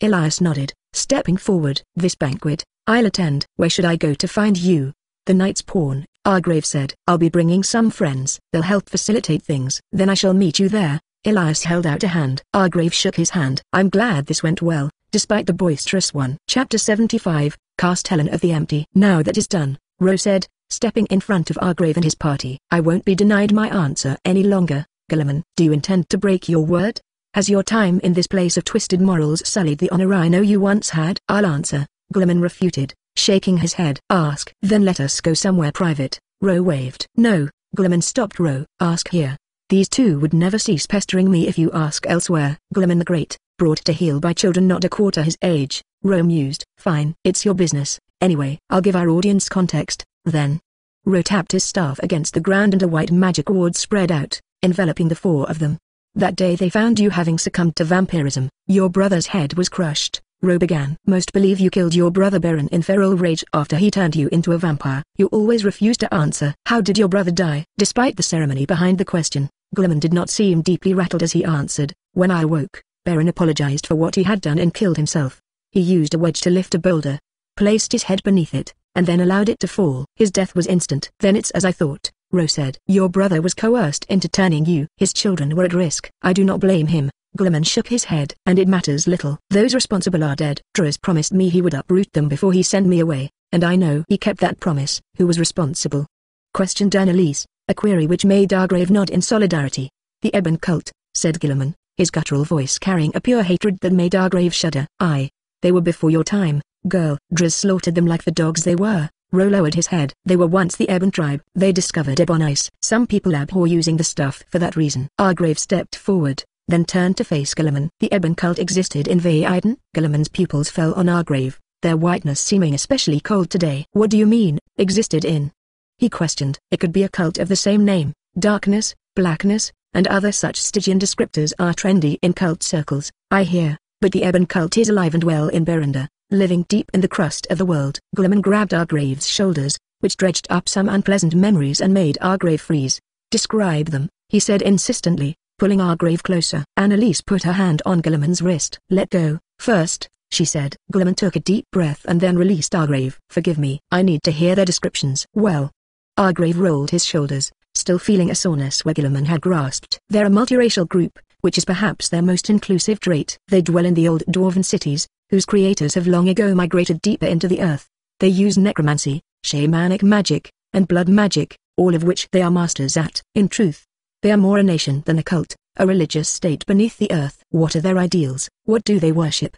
Elias nodded, stepping forward. This banquet, I'll attend. Where should I go to find you? The Knight's Pawn, Argrave said. I'll be bringing some friends. They'll help facilitate things. Then I shall meet you there. Elias held out a hand. Argrave shook his hand. I'm glad this went well, despite the boisterous one. Chapter 75, Castellan of the Empty. Now that is done, Ro said, stepping in front of Argrave and his party. I won't be denied my answer any longer, Gilliman. Do you intend to break your word? Has your time in this place of twisted morals sullied the honor I know you once had? I'll answer, Gilliman refuted, shaking his head. Ask. Then let us go somewhere private, Ro waved. No, Gilliman stopped Ro. Ask here. These two would never cease pestering me if you ask elsewhere. Gilliman the Great, brought to heel by children not a quarter his age, Ro mused. Fine, it's your business. Anyway, I'll give our audience context, then. Ro tapped his staff against the ground and a white magic ward spread out, enveloping the four of them. That day they found you having succumbed to vampirism. Your brother's head was crushed, Ro began. Most believe you killed your brother Baron in feral rage after he turned you into a vampire. You always refused to answer. How did your brother die? Despite the ceremony behind the question, Gilliman did not seem deeply rattled as he answered. When I awoke, Baron apologized for what he had done and killed himself. He used a wedge to lift a boulder, placed his head beneath it, and then allowed it to fall. His death was instant. Then it's as I thought, Ro said. Your brother was coerced into turning you. His children were at risk. I do not blame him. Gilliman shook his head. And it matters little. Those responsible are dead. Druz promised me he would uproot them before he sent me away, and I know he kept that promise. Who was responsible? Questioned Annalise, a query which made Argrave nod in solidarity. The Ebon cult, said Gilliman, his guttural voice carrying a pure hatred that made Argrave shudder. Aye. They were before your time, girl. Druz slaughtered them like the dogs they were. Ro lowered his head. They were once the Ebon tribe. They discovered Ebon ice. Some people abhor using the stuff for that reason. Argrave stepped forward, then turned to face Gilliman. The Ebon cult existed in Veiden. Gilliman's pupils fell on Argrave, their whiteness seeming especially cold today. What do you mean, existed in? He questioned. It could be a cult of the same name. Darkness, blackness, and other such Stygian descriptors are trendy in cult circles, I hear, but the Ebon cult is alive and well in Berenda, living deep in the crust of the world. Gilliman grabbed Argrave's shoulders, which dredged up some unpleasant memories and made Argrave freeze. Describe them, he said insistently, pulling Argrave closer. Annalise put her hand on Gilliman's wrist. Let go, first, she said. Gilliman took a deep breath and then released Argrave. Forgive me, I need to hear their descriptions. Well. Argrave rolled his shoulders, still feeling a soreness where Gilliman had grasped. They're a multiracial group, which is perhaps their most inclusive trait. They dwell in the old dwarven cities, whose creators have long ago migrated deeper into the earth. They use necromancy, shamanic magic, and blood magic, all of which they are masters at. In truth, they are more a nation than a cult, a religious state beneath the earth. What are their ideals? What do they worship?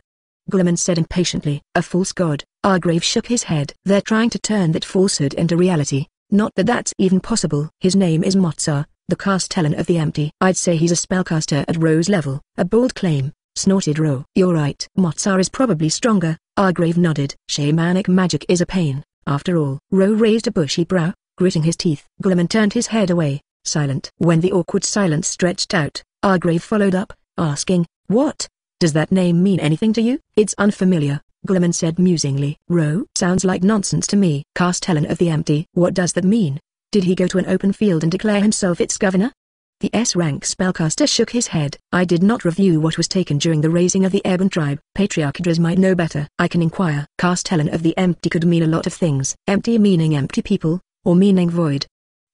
Gilliman said impatiently. A false god. Argrave shook his head. They're trying to turn that falsehood into reality. Not that that's even possible. His name is Mozart, the Castellan of the Empty. I'd say he's a spellcaster at Ro's level. A bold claim, snorted Ro. You're right. Mozart is probably stronger, Argrave nodded. Shamanic magic is a pain, after all. Ro raised a bushy brow, gritting his teeth. Gilliman turned his head away. Silent. When the awkward silence stretched out, Argrave followed up, asking, What? Does that name mean anything to you? It's unfamiliar, Gilliman said musingly. Ro? Sounds like nonsense to me. Castellan of the Empty. What does that mean? Did he go to an open field and declare himself its governor? The S-rank spellcaster shook his head. I did not review what was taken during the raising of the Ebon tribe. Patriarch Idris might know better. I can inquire. Castellan of the Empty could mean a lot of things. Empty meaning empty people, or meaning void.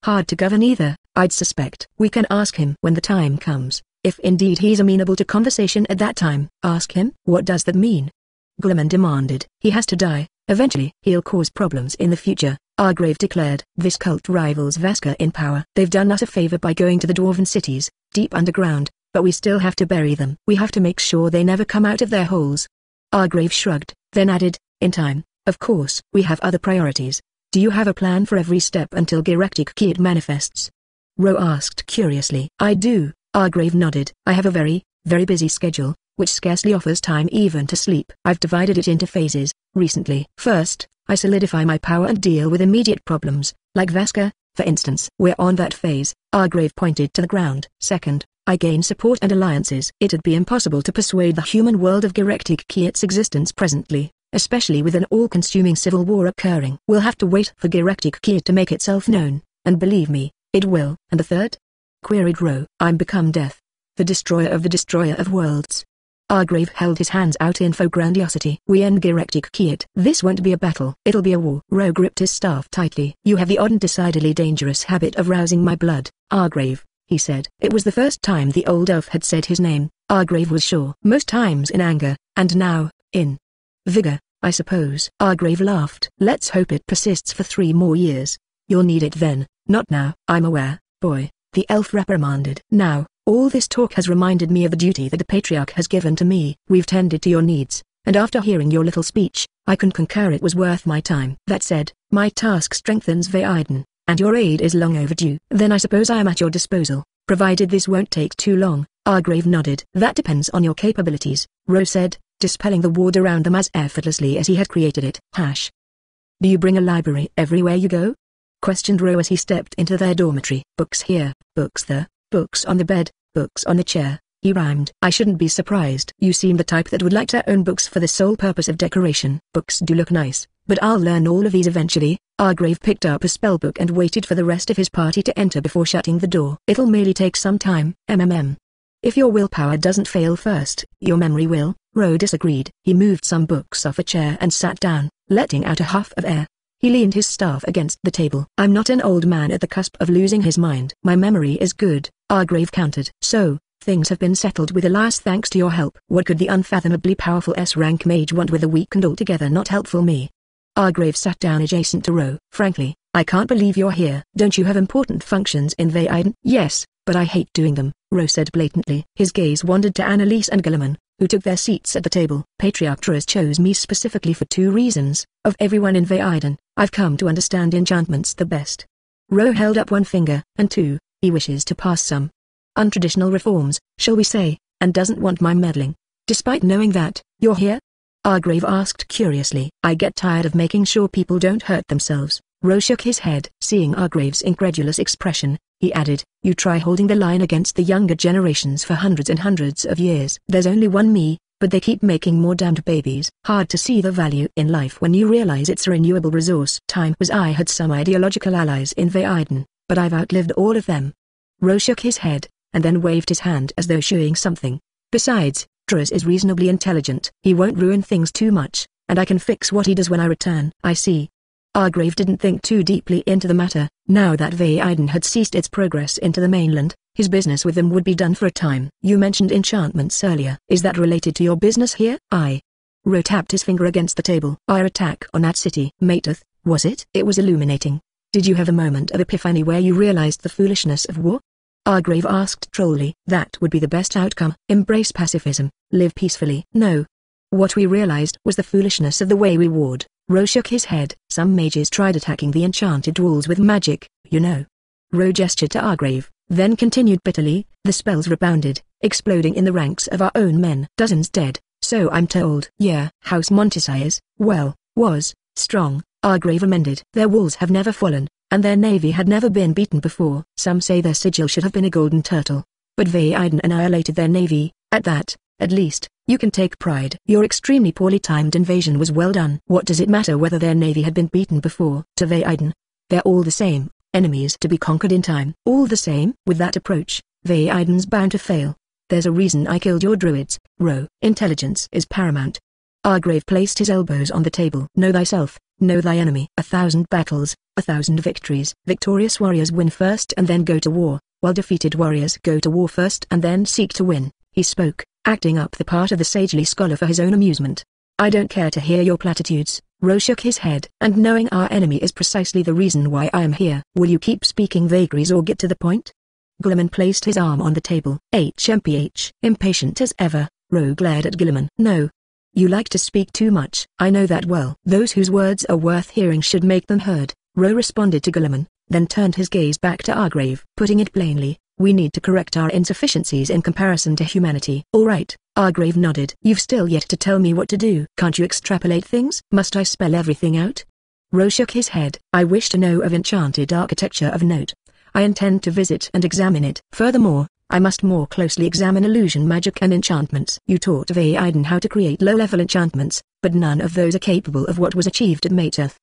Hard to govern either, I'd suspect. We can ask him when the time comes, if indeed he's amenable to conversation at that time. Ask him? What does that mean? Gilliman demanded. He has to die, eventually. He'll cause problems in the future, Argrave declared. This cult rivals Vesca in power. They've done us a favor by going to the dwarven cities, deep underground, but we still have to bury them. We have to make sure they never come out of their holes. Argrave shrugged, then added, in time, of course. We have other priorities. Do you have a plan for every step until Gerectic Keit manifests? Ro asked curiously. I do, Argrave nodded. I have a very, very busy schedule, which scarcely offers time even to sleep. I've divided it into phases, recently. First, I solidify my power and deal with immediate problems, like Vesca, for instance. We're on that phase, Argrave pointed to the ground. Second, I gain support and alliances. It'd be impossible to persuade the human world of Gerectic Keit's existence presently, especially with an all-consuming civil war occurring. We'll have to wait for Gerectic Keit to make itself known, and believe me, it will. And the third? Queried Ro. I'm become death, the destroyer of worlds. Argrave held his hands out in faux grandiosity. We end Gerectic Keit. This won't be a battle. It'll be a war. Ro gripped his staff tightly. You have the odd and decidedly dangerous habit of rousing my blood, Argrave, he said. It was the first time the old elf had said his name. Argrave was sure. Most times in anger, and now, in vigor, I suppose. Argrave laughed. Let's hope it persists for 3 more years. You'll need it then, not now. I'm aware, boy, the elf reprimanded. Now, all this talk has reminded me of the duty that the Patriarch has given to me. We've tended to your needs, and after hearing your little speech, I can concur it was worth my time. That said, my task strengthens Veiden, and your aid is long overdue. Then I suppose I am at your disposal. Provided this won't take too long, Argrave nodded. That depends on your capabilities, Ro said, dispelling the ward around them as effortlessly as he had created it. Do you bring a library everywhere you go? Questioned Ro as he stepped into their dormitory. Books here, books there, books on the bed, books on the chair, he rhymed. I shouldn't be surprised. You seem the type that would like to own books for the sole purpose of decoration. Books do look nice, but I'll learn all of these eventually. Argrave picked up a spellbook and waited for the rest of his party to enter before shutting the door. It'll merely take some time, If your willpower doesn't fail first, your memory will, Ro disagreed. He moved some books off a chair and sat down, letting out a huff of air. He leaned his staff against the table. I'm not an old man at the cusp of losing his mind. My memory is good, Argrave countered. So, things have been settled with Elias thanks to your help. What could the unfathomably powerful S-rank mage want with a weak and altogether not helpful me? Argrave sat down adjacent to Ro. Frankly, I can't believe you're here. Don't you have important functions in Veiden? Yes, but I hate doing them, Ro said blatantly. His gaze wandered to Annalise and Gilliman, who took their seats at the table. Patriarch Idris chose me specifically for two reasons. Of everyone in Vaiden, I've come to understand enchantments the best. Ro held up one finger, and two, he wishes to pass some untraditional reforms, shall we say, and doesn't want my meddling. Despite knowing that, you're here? Argrave asked curiously. I get tired of making sure people don't hurt themselves. Ro shook his head. Seeing Argrave's incredulous expression, he added, you try holding the line against the younger generations for hundreds and hundreds of years. There's only one me, but they keep making more damned babies. Hard to see the value in life when you realize it's a renewable resource. Time was I had some ideological allies in Vaiden, but I've outlived all of them. Ro shook his head, and then waved his hand as though showing something. Besides, Druz is reasonably intelligent. He won't ruin things too much, and I can fix what he does when I return. I see. Argrave didn't think too deeply into the matter. Now that Vaiden had ceased its progress into the mainland, his business with them would be done for a time. You mentioned enchantments earlier. Is that related to your business here? Ro tapped his finger against the table. Our attack on that city. Mateth, was it? It was illuminating. Did you have a moment of epiphany where you realized the foolishness of war? Argrave asked trolly. That would be the best outcome. Embrace pacifism, live peacefully. No. What we realized was the foolishness of the way we warred. Ro shook his head. Some mages tried attacking the enchanted walls with magic, you know. Ro gestured to Argrave, then continued bitterly, the spells rebounded, exploding in the ranks of our own men. Dozens dead, so I'm told. Yeah, House Montesires, was strong, Argrave amended. Their walls have never fallen, and their navy had never been beaten before. Some say their sigil should have been a golden turtle, but Vaiden annihilated their navy, at that, at least. You can take pride. Your extremely poorly timed invasion was well done. What does it matter whether their navy had been beaten before? To Vaiden, they're all the same, enemies to be conquered in time. All the same. With that approach, Vaiden's bound to fail. There's a reason I killed your druids, Ro. Intelligence is paramount. Argrave placed his elbows on the table. Know thyself, know thy enemy. 1,000 battles, 1,000 victories. Victorious warriors win first and then go to war, while defeated warriors go to war first and then seek to win. He spoke, acting up the part of the sagely scholar for his own amusement. I don't care to hear your platitudes, Ro shook his head. And knowing our enemy is precisely the reason why I am here. Will you keep speaking vagaries or get to the point? Gilliman placed his arm on the table. HMPH. Impatient as ever, Ro glared at Gilliman. No. You like to speak too much. I know that well. Those whose words are worth hearing should make them heard, Ro responded to Gilliman, then turned his gaze back to Argrave. Putting it plainly, we need to correct our insufficiencies in comparison to humanity. All right, Argrave nodded. You've still yet to tell me what to do. Can't you extrapolate things? Must I spell everything out? Ro shook his head. I wish to know of enchanted architecture of note. I intend to visit and examine it. Furthermore, I must more closely examine illusion magic and enchantments. You taught Vaiden how to create low-level enchantments, but none of those are capable of what was achieved at Mateth.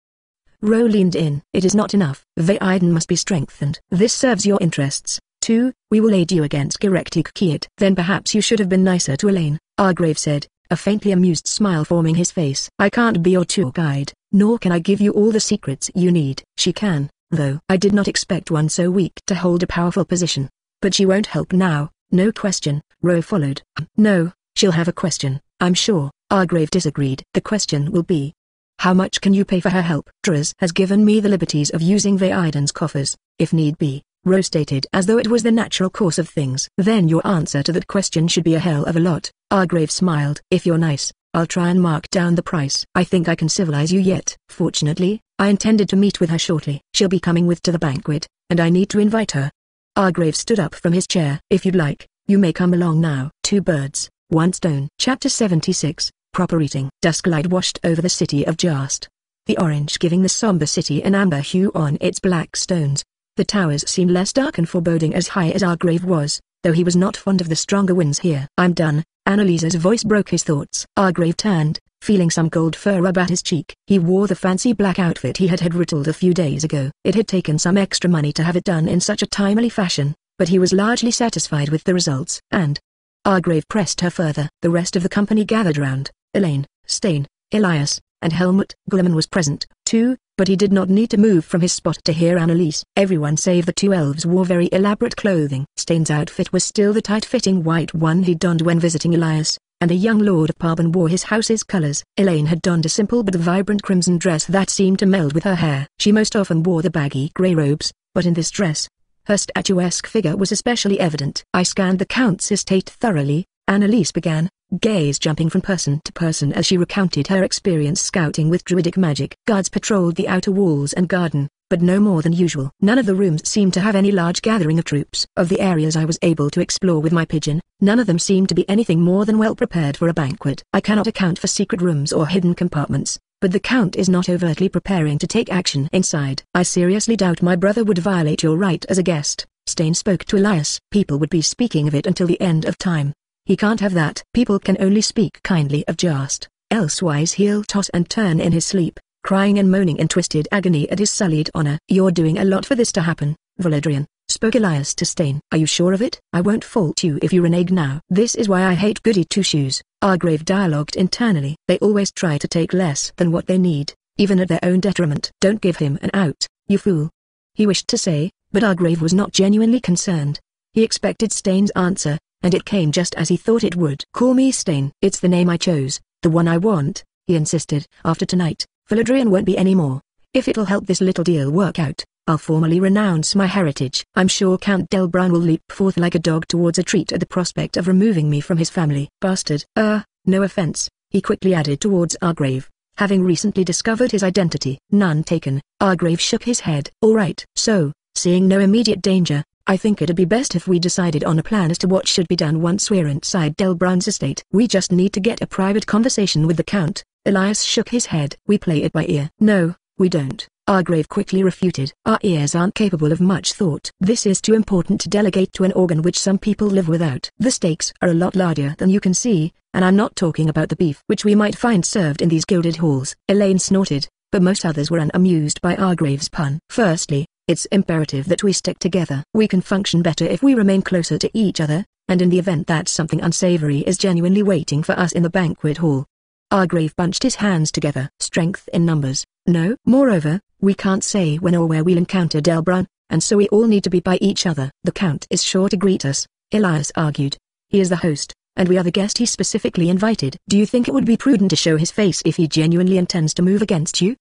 Ro leaned in. It is not enough. Vaiden must be strengthened. This serves your interests. 2. We will aid you against Gerectic Keit. Then perhaps you should have been nicer to Elaine, Argrave said, a faintly amused smile forming his face. I can't be your tour guide, nor can I give you all the secrets you need. She can, though. I did not expect one so weak to hold a powerful position. But she won't help now, no question, Ro followed. No, she'll have a question, I'm sure, Argrave disagreed. The question will be, how much can you pay for her help? Druz has given me the liberties of using Vaiden's coffers, if need be, Ro stated as though it was the natural course of things. Then your answer to that question should be a hell of a lot, Argrave smiled. If you're nice, I'll try and mark down the price. I think I can civilize you yet. Fortunately, I intended to meet with her shortly. She'll be coming with to the banquet, and I need to invite her. Argrave stood up from his chair. If you'd like, you may come along now. Two birds, one stone. Chapter 76, Proper Eating. Dusklight washed over the city of Jast, the orange giving the somber city an amber hue on its black stones. The towers seemed less dark and foreboding as high as Argrave was, though he was not fond of the stronger winds here. I'm done, Annalise's voice broke his thoughts. Argrave turned, feeling some gold fur rub at his cheek. He wore the fancy black outfit he had riddled a few days ago. It had taken some extra money to have it done in such a timely fashion, but he was largely satisfied with the results. And Argrave pressed her further. The rest of the company gathered round, Elaine, Stain, Elias, and Helmut. Gilliman was present, too, but he did not need to move from his spot to hear Annalise. Everyone save the two elves wore very elaborate clothing. Stain's outfit was still the tight-fitting white one he donned when visiting Elias, and the young Lord of Parbon wore his house's colors. Elaine had donned a simple but vibrant crimson dress that seemed to meld with her hair. She most often wore the baggy grey robes, but in this dress, her statuesque figure was especially evident. I scanned the Count's estate thoroughly, Annalise began, gaze jumping from person to person as she recounted her experience scouting with druidic magic. Guards patrolled the outer walls and garden, but no more than usual. None of the rooms seemed to have any large gathering of troops. Of the areas I was able to explore with my pigeon, none of them seemed to be anything more than well prepared for a banquet. I cannot account for secret rooms or hidden compartments, but the Count is not overtly preparing to take action inside. I seriously doubt my brother would violate your right as a guest, Stain spoke to Elias. People would be speaking of it until the end of time. He can't have that. People can only speak kindly of Jast, elsewise he'll toss and turn in his sleep, crying and moaning in twisted agony at his sullied honor. You're doing a lot for this to happen, Valedrian, spoke Elias to Stain. Are you sure of it? I won't fault you if you renege now. This is why I hate goody two-shoes, Argrave dialogued internally. They always try to take less than what they need, even at their own detriment. Don't give him an out, you fool, he wished to say, but Argrave was not genuinely concerned. He expected Stain's answer, and it came just as he thought it would. Call me Stain. It's the name I chose, the one I want, he insisted. After tonight, Valedrian won't be any more. If it'll help this little deal work out, I'll formally renounce my heritage. I'm sure Count Delbrun will leap forth like a dog towards a treat at the prospect of removing me from his family. Bastard. No offense, he quickly added towards Argrave, having recently discovered his identity. None taken, Argrave shook his head. All right. So, seeing no immediate danger, I think it'd be best if we decided on a plan as to what should be done once we're inside Delbrun's estate. We just need to get a private conversation with the Count, Elias shook his head. We play it by ear. No, we don't, Argrave quickly refuted. Our ears aren't capable of much thought. This is too important to delegate to an organ which some people live without. The stakes are a lot larger than you can see, and I'm not talking about the beef which we might find served in these gilded halls. Elaine snorted, but most others were unamused by Argrave's pun. Firstly, it's imperative that we stick together. We can function better if we remain closer to each other, and in the event that something unsavory is genuinely waiting for us in the banquet hall. Argrave bunched his hands together. Strength in numbers, no? Moreover, we can't say when or where we'll encounter Delbrun, and so we all need to be by each other. The Count is sure to greet us, Elias argued. He is the host, and we are the guest he specifically invited. Do you think it would be prudent to show his face if he genuinely intends to move against you?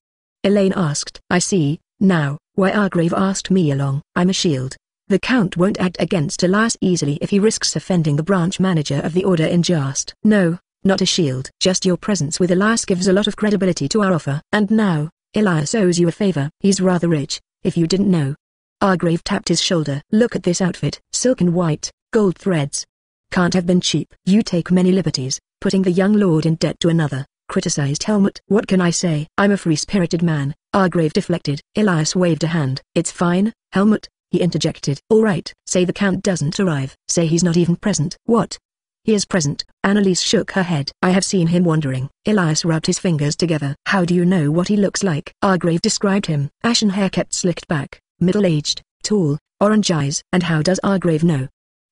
Elaine asked. I see, now, why Argrave asked me along. I'm a shield. The Count won't act against Elias easily if he risks offending the branch manager of the Order in Jast. No, not a shield. Just your presence with Elias gives a lot of credibility to our offer. And now, Elias owes you a favor. He's rather rich, if you didn't know. Argrave tapped his shoulder. Look at this outfit. Silk and white, gold threads. Can't have been cheap. You take many liberties, putting the young lord in debt to another, criticized Helmut. What can I say? I'm a free-spirited man, Argrave deflected. Elias waved a hand. It's fine, Helmut, he interjected. All right. Say the Count doesn't arrive. Say he's not even present. What? He is present. Annalise shook her head. I have seen him wandering. Elias rubbed his fingers together. How do you know what he looks like? Argrave described him. Ashen hair kept slicked back, middle-aged, tall, orange eyes. And how does Argrave know?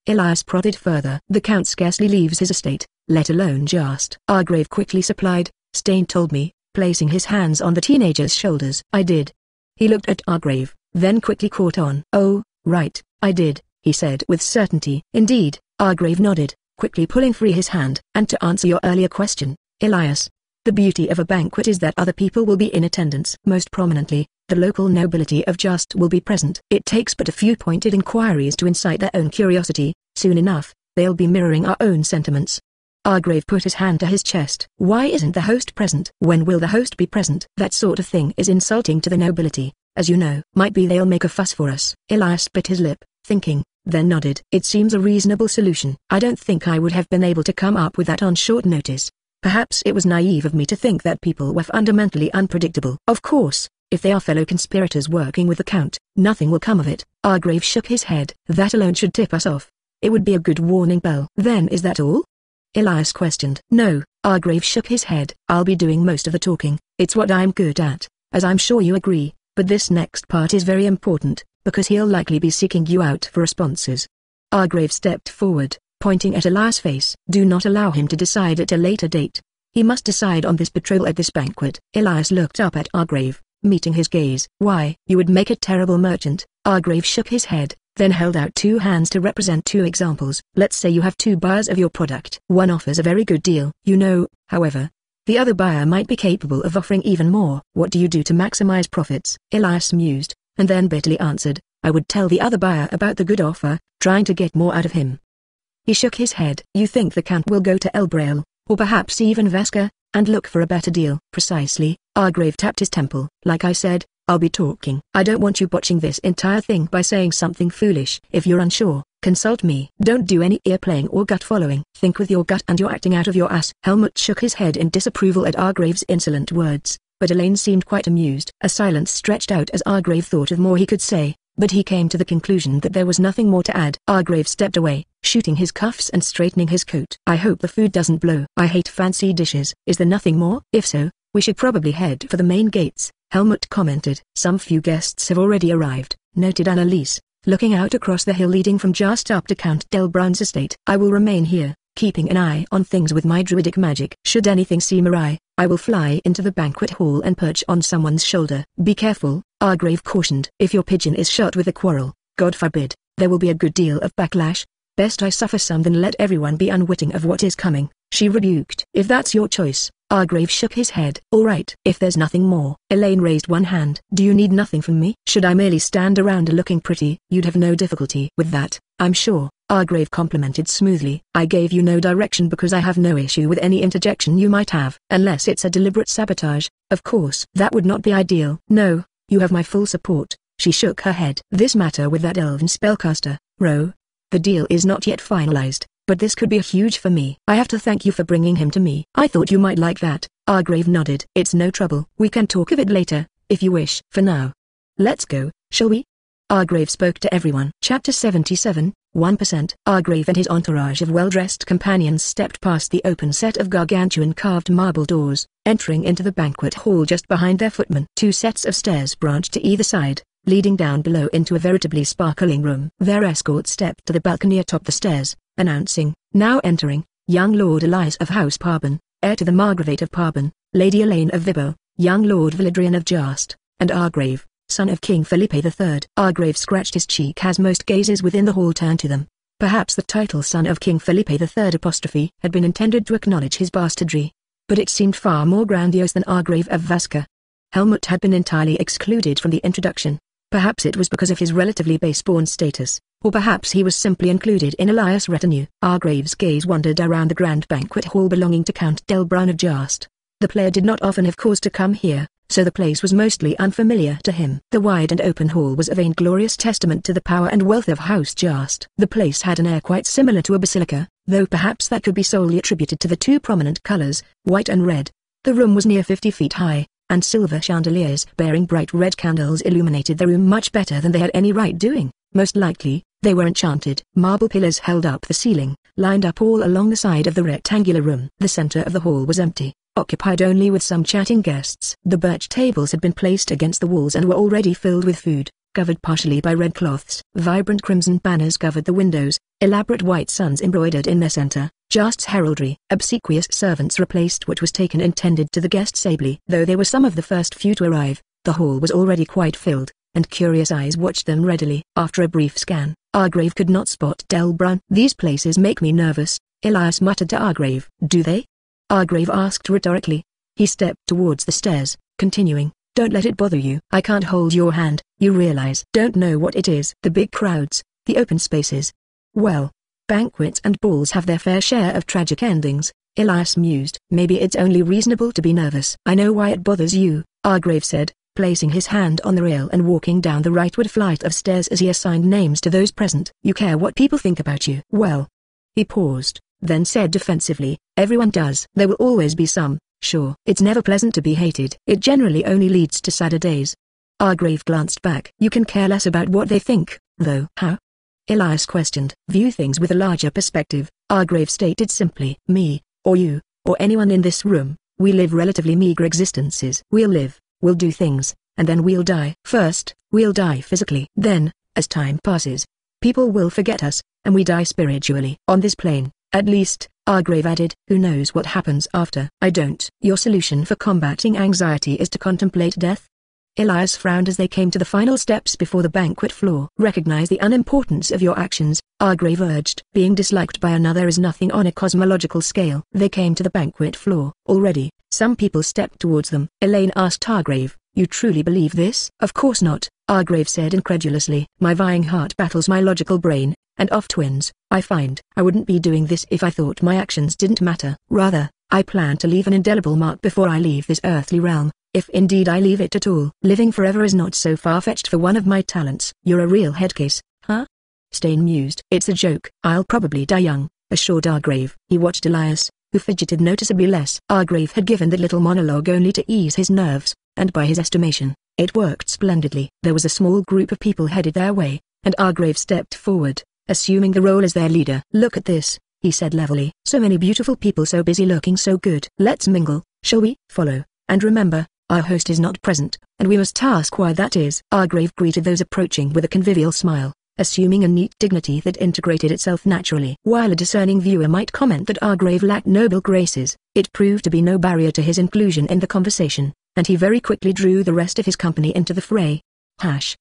Elias prodded further. The Count scarcely leaves his estate, let alone Jast. Argrave quickly supplied. Stain told me, placing his hands on the teenager's shoulders. I did. He looked at Argrave, then quickly caught on. Oh, right, I did, he said with certainty. Indeed, Argrave nodded, quickly pulling free his hand. And to answer your earlier question, Elias, the beauty of a banquet is that other people will be in attendance. Most prominently, the local nobility of Jast will be present. It takes but a few pointed inquiries to incite their own curiosity. Soon enough, they'll be mirroring our own sentiments. Argrave put his hand to his chest. Why isn't the host present? When will the host be present? That sort of thing is insulting to the nobility, as you know. Might be they'll make a fuss for us. Elias bit his lip, thinking, then nodded. It seems a reasonable solution. I don't think I would have been able to come up with that on short notice. Perhaps it was naive of me to think that people were fundamentally unpredictable. Of course, if they are fellow conspirators working with the Count, nothing will come of it. Argrave shook his head. That alone should tip us off. It would be a good warning bell. Then is that all? Elias questioned. No, Argrave shook his head. I'll be doing most of the talking. It's what I'm good at, as I'm sure you agree. But this next part is very important, because he'll likely be seeking you out for responses. Argrave stepped forward, pointing at Elias' face. Do not allow him to decide at a later date. He must decide on this betrayal at this banquet. Elias looked up at Argrave, meeting his gaze. Why? You would make a terrible merchant. Argrave shook his head, then held out two hands to represent two examples. Let's say you have two buyers of your product. One offers a very good deal. You know, however, the other buyer might be capable of offering even more. What do you do to maximize profits? Elias mused, and then bitterly answered, I would tell the other buyer about the good offer, trying to get more out of him. He shook his head. You think the Count will go to Elbrail, or perhaps even Vesca, and look for a better deal? Precisely. Argrave tapped his temple. Like I said, I'll be talking. I don't want you botching this entire thing by saying something foolish. If you're unsure, consult me. Don't do any ear playing or gut following. Think with your gut and you're acting out of your ass. Helmut shook his head in disapproval at Argrave's insolent words, but Elaine seemed quite amused. A silence stretched out as Argrave thought of more he could say, but he came to the conclusion that there was nothing more to add. Argrave stepped away, shooting his cuffs and straightening his coat. I hope the food doesn't blow. I hate fancy dishes. Is there nothing more? If so, we should probably head for the main gates, Helmut commented. Some few guests have already arrived, noted Annalise, looking out across the hill leading from just up to Count Delbrun's estate. I will remain here, keeping an eye on things with my druidic magic. Should anything seem awry, I will fly into the banquet hall and perch on someone's shoulder. Be careful, Argrave cautioned. If your pigeon is shot with a quarrel, God forbid, there will be a good deal of backlash. Best I suffer some than let everyone be unwitting of what is coming, she rebuked. If that's your choice. Argrave shook his head. All right. If there's nothing more. Elaine raised one hand. Do you need nothing from me? Should I merely stand around looking pretty? You'd have no difficulty with that, I'm sure, Argrave complimented smoothly. I gave you no direction because I have no issue with any interjection you might have. Unless it's a deliberate sabotage, of course. That would not be ideal. No, you have my full support, she shook her head. This matter with that elven spellcaster, Ro, the deal is not yet finalized. But this could be huge for me. I have to thank you for bringing him to me. I thought you might like that. Argrave nodded. It's no trouble. We can talk of it later, if you wish. For now, let's go, shall we? Argrave spoke to everyone. Chapter 77, 1%. Argrave and his entourage of well-dressed companions stepped past the open set of gargantuan carved marble doors, entering into the banquet hall just behind their footmen. Two sets of stairs branched to either side, leading down below into a veritably sparkling room. Their escort stepped to the balcony atop the stairs, announcing, now entering, young Lord Elias of House Parbon, heir to the Margravate of Parbon, Lady Elaine of Vibo, young Lord Valedrian of Jast, and Argrave, son of King Felipe III. Argrave scratched his cheek as most gazes within the hall turned to them. Perhaps the title son of King Felipe III apostrophe had been intended to acknowledge his bastardry, but it seemed far more grandiose than Argrave of Vasca. Helmut had been entirely excluded from the introduction. Perhaps it was because of his relatively base-born status, or perhaps he was simply included in Elias' retinue. Argrave's gaze wandered around the grand banquet hall belonging to Count Delbrun of Jast. The player did not often have cause to come here, so the place was mostly unfamiliar to him. The wide and open hall was a vainglorious testament to the power and wealth of House Jast. The place had an air quite similar to a basilica, though perhaps that could be solely attributed to the two prominent colors, white and red. The room was near 50 feet high, and silver chandeliers bearing bright red candles illuminated the room much better than they had any right doing. Most likely, they were enchanted. Marble pillars held up the ceiling, lined up all along the side of the rectangular room. The center of the hall was empty, occupied only with some chatting guests. The birch tables had been placed against the walls and were already filled with food, covered partially by red cloths. Vibrant crimson banners covered the windows, elaborate white suns embroidered in their center. Jast's heraldry. Obsequious servants replaced what was taken and tended to the guests ably. Though they were some of the first few to arrive, the hall was already quite filled, and curious eyes watched them readily. After a brief scan, Argrave could not spot Delbrun. These places make me nervous, Elias muttered to Argrave. Do they? Argrave asked rhetorically. He stepped towards the stairs, continuing, don't let it bother you. I can't hold your hand, you realize. Don't know what it is. The big crowds, the open spaces. Well, banquets and balls have their fair share of tragic endings, Elias mused. Maybe it's only reasonable to be nervous. I know why it bothers you, Argrave said, placing his hand on the rail and walking down the rightward flight of stairs as he assigned names to those present. You care what people think about you? Well. He paused, then said defensively, everyone does. There will always be some, sure. It's never pleasant to be hated. It generally only leads to sadder days. Argrave glanced back. You can care less about what they think, though. How? Elias questioned. View things with a larger perspective, Argrave stated simply. Me, or you, or anyone in this room, we live relatively meager existences. We'll live, we'll do things, and then we'll die. First, we'll die physically. Then, as time passes, people will forget us, and we die spiritually. On this plane, at least, Argrave added. Who knows what happens after? I don't. Your solution for combating anxiety is to contemplate death? Elias frowned as they came to the final steps before the banquet floor. Recognize the unimportance of your actions, Argrave urged. Being disliked by another is nothing on a cosmological scale. They came to the banquet floor. Already, some people stepped towards them. Elaine asked Argrave, you truly believe this? Of course not, Argrave said incredulously. My vying heart battles my logical brain, and off twins. I find I wouldn't be doing this if I thought my actions didn't matter. Rather, I plan to leave an indelible mark before I leave this earthly realm. If indeed I leave it at all. Living forever is not so far-fetched for one of my talents. You're a real headcase, huh? Stain mused. It's a joke. I'll probably die young, assured Argrave. He watched Elias, who fidgeted noticeably less. Argrave had given that little monologue only to ease his nerves, and by his estimation, it worked splendidly. There was a small group of people headed their way, and Argrave stepped forward, assuming the role as their leader. Look at this, he said levelly. So many beautiful people so busy looking so good. Let's mingle, shall we? Follow, and remember, our host is not present, and we must ask why that is. Argrave greeted those approaching with a convivial smile, assuming a neat dignity that integrated itself naturally. While a discerning viewer might comment that Argrave lacked noble graces, it proved to be no barrier to his inclusion in the conversation, and he very quickly drew the rest of his company into the fray. Count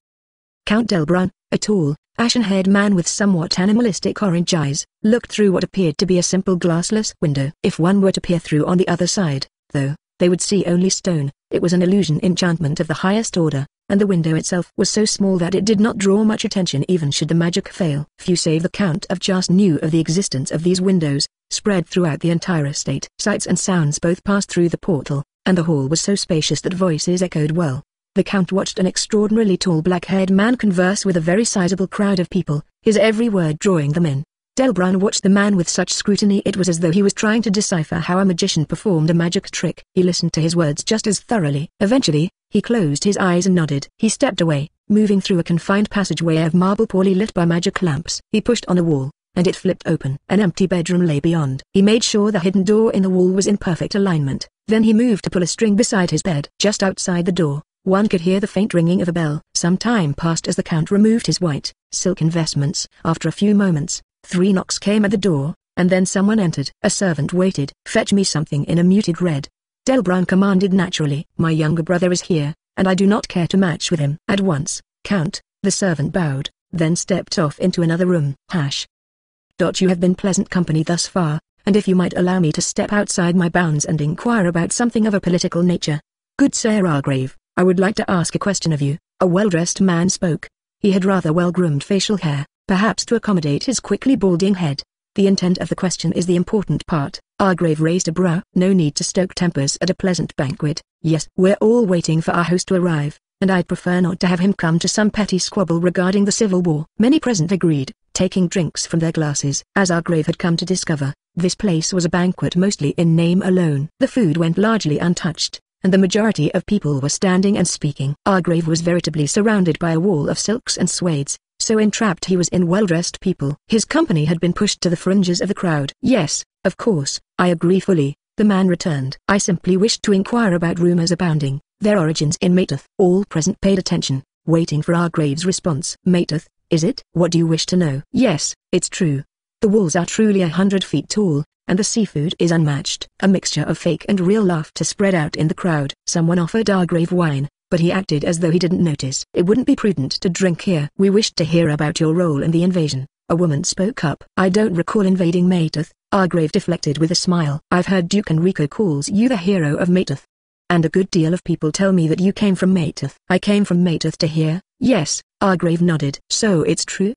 Delbrun, a tall, ashen-haired man with somewhat animalistic orange eyes, looked through what appeared to be a simple glassless window. If one were to peer through on the other side, though, they would see only stone. It was an illusion enchantment of the highest order, and the window itself was so small that it did not draw much attention even should the magic fail. Few save the Count of Just knew of the existence of these windows, spread throughout the entire estate. Sights and sounds both passed through the portal, and the hall was so spacious that voices echoed well. The Count watched an extraordinarily tall black-haired man converse with a very sizable crowd of people, his every word drawing them in. Delbrun watched the man with such scrutiny it was as though he was trying to decipher how a magician performed a magic trick. He listened to his words just as thoroughly. Eventually, he closed his eyes and nodded. He stepped away, moving through a confined passageway of marble poorly lit by magic lamps. He pushed on a wall, and it flipped open. An empty bedroom lay beyond. He made sure the hidden door in the wall was in perfect alignment. Then he moved to pull a string beside his bed. Just outside the door, one could hear the faint ringing of a bell. Some time passed as the Count removed his white, silken vestments. After a few moments, 3 knocks came at the door, and then someone entered. A servant waited. Fetch me something in a muted red. Delbrun commanded naturally. My younger brother is here, and I do not care to match with him. At once, Count, the servant bowed, then stepped off into another room. You have been pleasant company thus far, and if you might allow me to step outside my bounds and inquire about something of a political nature. Good Sir Argrave, I would like to ask a question of you. A well-dressed man spoke. He had rather well-groomed facial hair, perhaps to accommodate his quickly balding head. The intent of the question is the important part. Argrave raised a brow. No need to stoke tempers at a pleasant banquet. Yes, we're all waiting for our host to arrive, and I'd prefer not to have him come to some petty squabble regarding the civil war. Many present agreed, taking drinks from their glasses. As Argrave had come to discover, this place was a banquet mostly in name alone. The food went largely untouched, and the majority of people were standing and speaking. Argrave was veritably surrounded by a wall of silks and suedes, so entrapped he was in well-dressed people. His company had been pushed to the fringes of the crowd. Yes, of course, I agree fully, the man returned. I simply wished to inquire about rumors abounding, their origins in Mateth. All present paid attention, waiting for Argrave's response. Mateth, is it? What do you wish to know? Yes, it's true. The walls are truly 100 feet tall, and the seafood is unmatched. A mixture of fake and real laughter spread out in the crowd. Someone offered Argrave wine, but he acted as though he didn't notice. It wouldn't be prudent to drink here. We wished to hear about your role in the invasion, a woman spoke up. I don't recall invading Mateth, Argrave deflected with a smile. I've heard Duke Enrico calls you the hero of Mateth. And a good deal of people tell me that you came from Mateth. I came from Mateth to here, yes, Argrave nodded. So it's true?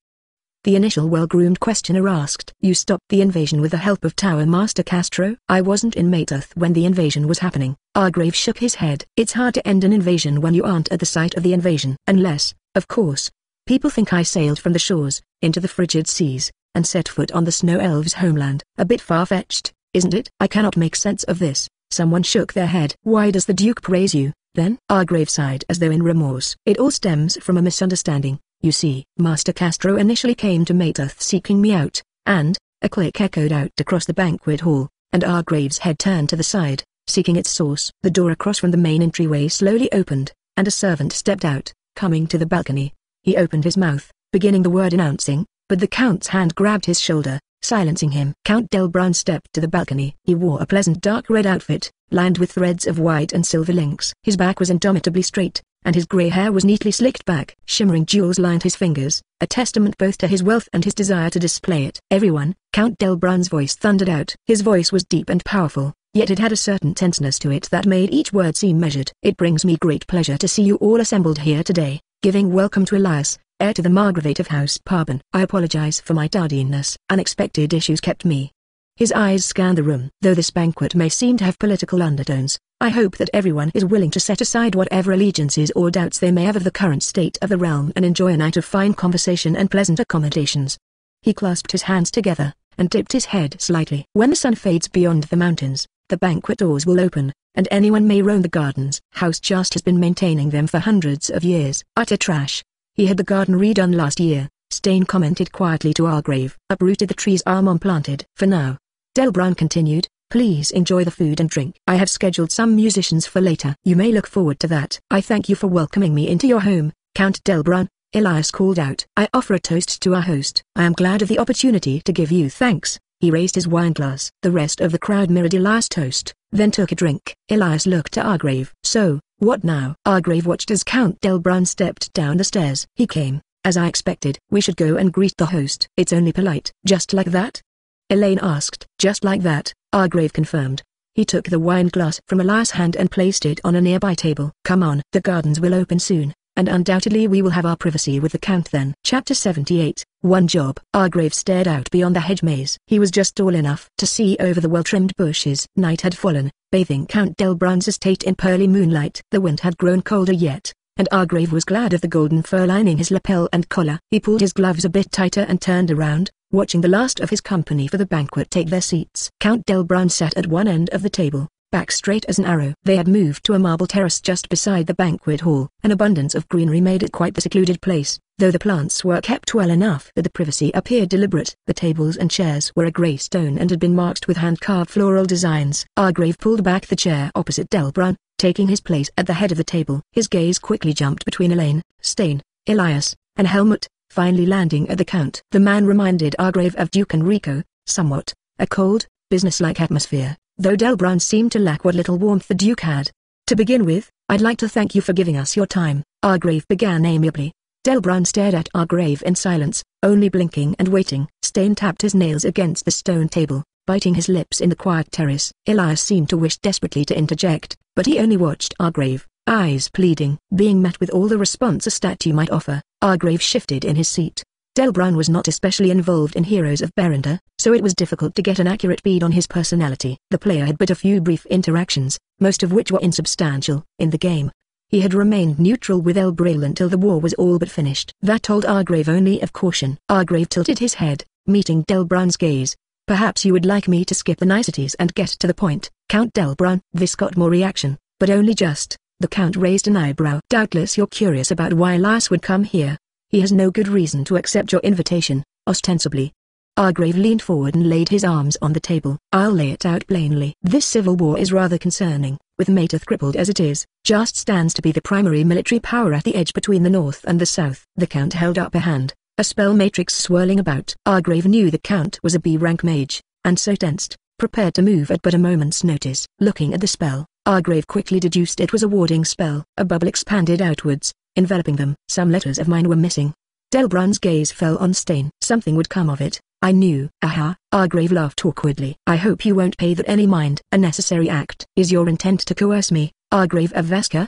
The initial well-groomed questioner asked. You stopped the invasion with the help of Tower Master Castro? I wasn't in Mateth when the invasion was happening, Argrave shook his head. It's hard to end an invasion when you aren't at the site of the invasion. Unless, of course, people think I sailed from the shores, into the frigid seas, and set foot on the snow elves' homeland. A bit far-fetched, isn't it? I cannot make sense of this. Someone shook their head. Why does the Duke praise you, then? Argrave sighed as though in remorse. It all stems from a misunderstanding. You see, Master Castro initially came to Mateth seeking me out, and, a click echoed out across the banquet hall, and Argrave's head turned to the side, seeking its source. The door across from the main entryway slowly opened, and a servant stepped out, coming to the balcony. He opened his mouth, beginning the word announcing, but the Count's hand grabbed his shoulder, silencing him. Count Delbrun stepped to the balcony. He wore a pleasant dark red outfit, lined with threads of white and silver links. His back was indomitably straight, and his grey hair was neatly slicked back. Shimmering jewels lined his fingers, a testament both to his wealth and his desire to display it. Everyone, Count Delbrun's voice thundered out. His voice was deep and powerful, yet it had a certain tenseness to it that made each word seem measured. It brings me great pleasure to see you all assembled here today, giving welcome to Elias, heir to the Margravate of House Parbon. I apologize for my tardiness. Unexpected issues kept me. His eyes scanned the room. Though this banquet may seem to have political undertones, I hope that everyone is willing to set aside whatever allegiances or doubts they may have of the current state of the realm and enjoy a night of fine conversation and pleasant accommodations. He clasped his hands together, and dipped his head slightly. When the sun fades beyond the mountains, the banquet doors will open, and anyone may roam the gardens. House Just has been maintaining them for hundreds of years. Utter trash. He had the garden redone last year, Stain commented quietly to Argrave. Uprooted the trees Armon planted. For now, Delbrun continued, please enjoy the food and drink. I have scheduled some musicians for later. You may look forward to that. I thank you for welcoming me into your home, Count Delbrun, Elias called out. I offer a toast to our host. I am glad of the opportunity to give you thanks. He raised his wineglass. The rest of the crowd mirrored Elias' toast, then took a drink. Elias looked to Argrave. So, what now? Argrave watched as Count Delbrun stepped down the stairs. He came, as I expected. We should go and greet the host. It's only polite. Just like that? Elaine asked. Just like that, Argrave confirmed. He took the wine glass from Elias' hand and placed it on a nearby table. Come on. The gardens will open soon, and undoubtedly we will have our privacy with the Count then. Chapter 78, One Job. Argrave stared out beyond the hedge maze. He was just tall enough to see over the well-trimmed bushes. Night had fallen, bathing Count Delbrun's estate in pearly moonlight. The wind had grown colder yet, and Argrave was glad of the golden fur lining his lapel and collar. He pulled his gloves a bit tighter and turned around, watching the last of his company for the banquet take their seats. Count Delbrun sat at one end of the table, back straight as an arrow. They had moved to a marble terrace just beside the banquet hall. An abundance of greenery made it quite the secluded place, though the plants were kept well enough that the privacy appeared deliberate. The tables and chairs were a grey stone and had been marked with hand-carved floral designs. Argrave pulled back the chair opposite Delbrun, taking his place at the head of the table. His gaze quickly jumped between Elaine, Stain, Elias, and Helmut, finally landing at the Count. The man reminded Argrave of Duke Enrico, somewhat, a cold, businesslike atmosphere, though Delbrun seemed to lack what little warmth the Duke had. To begin with, I'd like to thank you for giving us your time, Argrave began amiably. Delbrun stared at Argrave in silence, only blinking and waiting. Stain tapped his nails against the stone table, biting his lips in the quiet terrace. Elias seemed to wish desperately to interject, but he only watched Argrave, eyes pleading. Being met with all the response a statue might offer, Argrave shifted in his seat. Delbrun was not especially involved in Heroes of Berenda, so it was difficult to get an accurate bead on his personality. The player had but a few brief interactions, most of which were insubstantial, in the game. He had remained neutral with Elbrail until the war was all but finished. That told Argrave only of caution. Argrave tilted his head, meeting Delbrun's gaze. Perhaps you would like me to skip the niceties and get to the point, Count Delbrun. This got more reaction, but only just. The Count raised an eyebrow. Doubtless you're curious about why Elias would come here. He has no good reason to accept your invitation, ostensibly. Argrave leaned forward and laid his arms on the table. I'll lay it out plainly. This civil war is rather concerning, with Mateth crippled as it is, just stands to be the primary military power at the edge between the north and the south. The Count held up a hand, a spell matrix swirling about. Argrave knew the Count was a B-rank mage, and so tensed, prepared to move at but a moment's notice. Looking at the spell, Argrave quickly deduced it was a warding spell. A bubble expanded outwards, enveloping them. Some letters of mine were missing. Delbrun's gaze fell on Stain. Something would come of it, I knew. Aha, Argrave laughed awkwardly. I hope you won't pay that any mind. A necessary act. Is your intent to coerce me, Argrave of Vesca?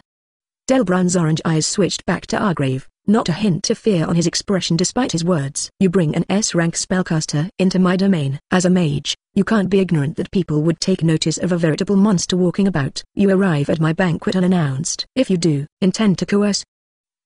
Delbrun's orange eyes switched back to Argrave, not a hint of fear on his expression despite his words. You bring an S-rank spellcaster into my domain. As a mage, you can't be ignorant that people would take notice of a veritable monster walking about. You arrive at my banquet unannounced. If you do intend to coerce.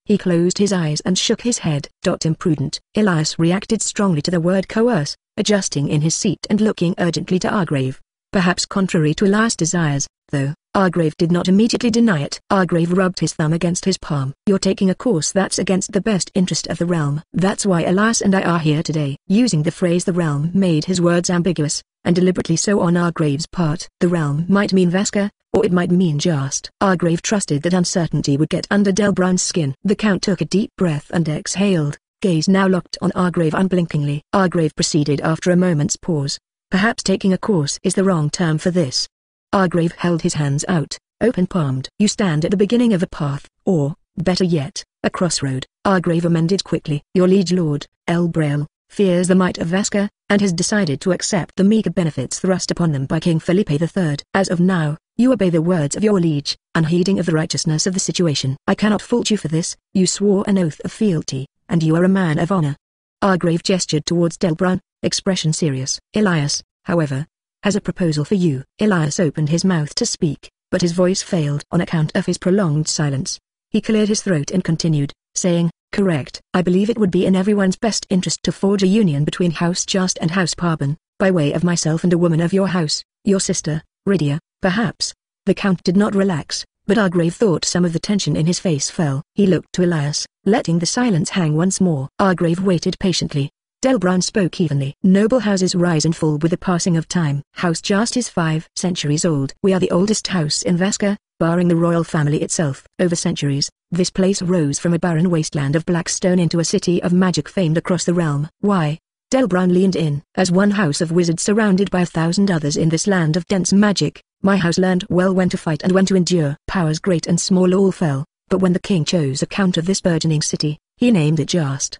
He closed his eyes and shook his head. Imprudent. Elias reacted strongly to the word coerce, adjusting in his seat and looking urgently to Argrave. Perhaps contrary to Elias' desires, though, Argrave did not immediately deny it. Argrave rubbed his thumb against his palm. You're taking a course that's against the best interest of the realm. That's why Elias and I are here today. Using the phrase the realm made his words ambiguous, and deliberately so on Argrave's part. The realm might mean Vasca, or it might mean just. Argrave trusted that uncertainty would get under Delbrun's skin. The Count took a deep breath and exhaled, gaze now locked on Argrave unblinkingly. Argrave proceeded after a moment's pause. Perhaps taking a course is the wrong term for this. Argrave held his hands out, open-palmed. You stand at the beginning of a path, or, better yet, a crossroad. Argrave amended quickly. Your liege lord, Elbrail, fears the might of Vasca, and has decided to accept the meager benefits thrust upon them by King Felipe III. As of now, you obey the words of your liege, unheeding of the righteousness of the situation. I cannot fault you for this. You swore an oath of fealty, and you are a man of honor. Argrave gestured towards Delbrun, expression serious. Elias, however, has a proposal for you. Elias opened his mouth to speak, but his voice failed on account of his prolonged silence. He cleared his throat and continued, saying, correct. I believe it would be in everyone's best interest to forge a union between House Just and House Parbon, by way of myself and a woman of your house, your sister, Rydia, perhaps. The Count did not relax, but Argrave thought some of the tension in his face fell. He looked to Elias, letting the silence hang once more. Argrave waited patiently. Delbrun spoke evenly. Noble houses rise and fall with the passing of time. House Just is 5 centuries old. We are the oldest house in Vasca, barring the royal family itself. Over centuries, this place rose from a barren wasteland of black stone into a city of magic famed across the realm. Why? Delbrun leaned in. As one house of wizards surrounded by 1,000 others in this land of dense magic, my house learned well when to fight and when to endure. Powers great and small all fell, but when the king chose a count of this burgeoning city, he named it Just.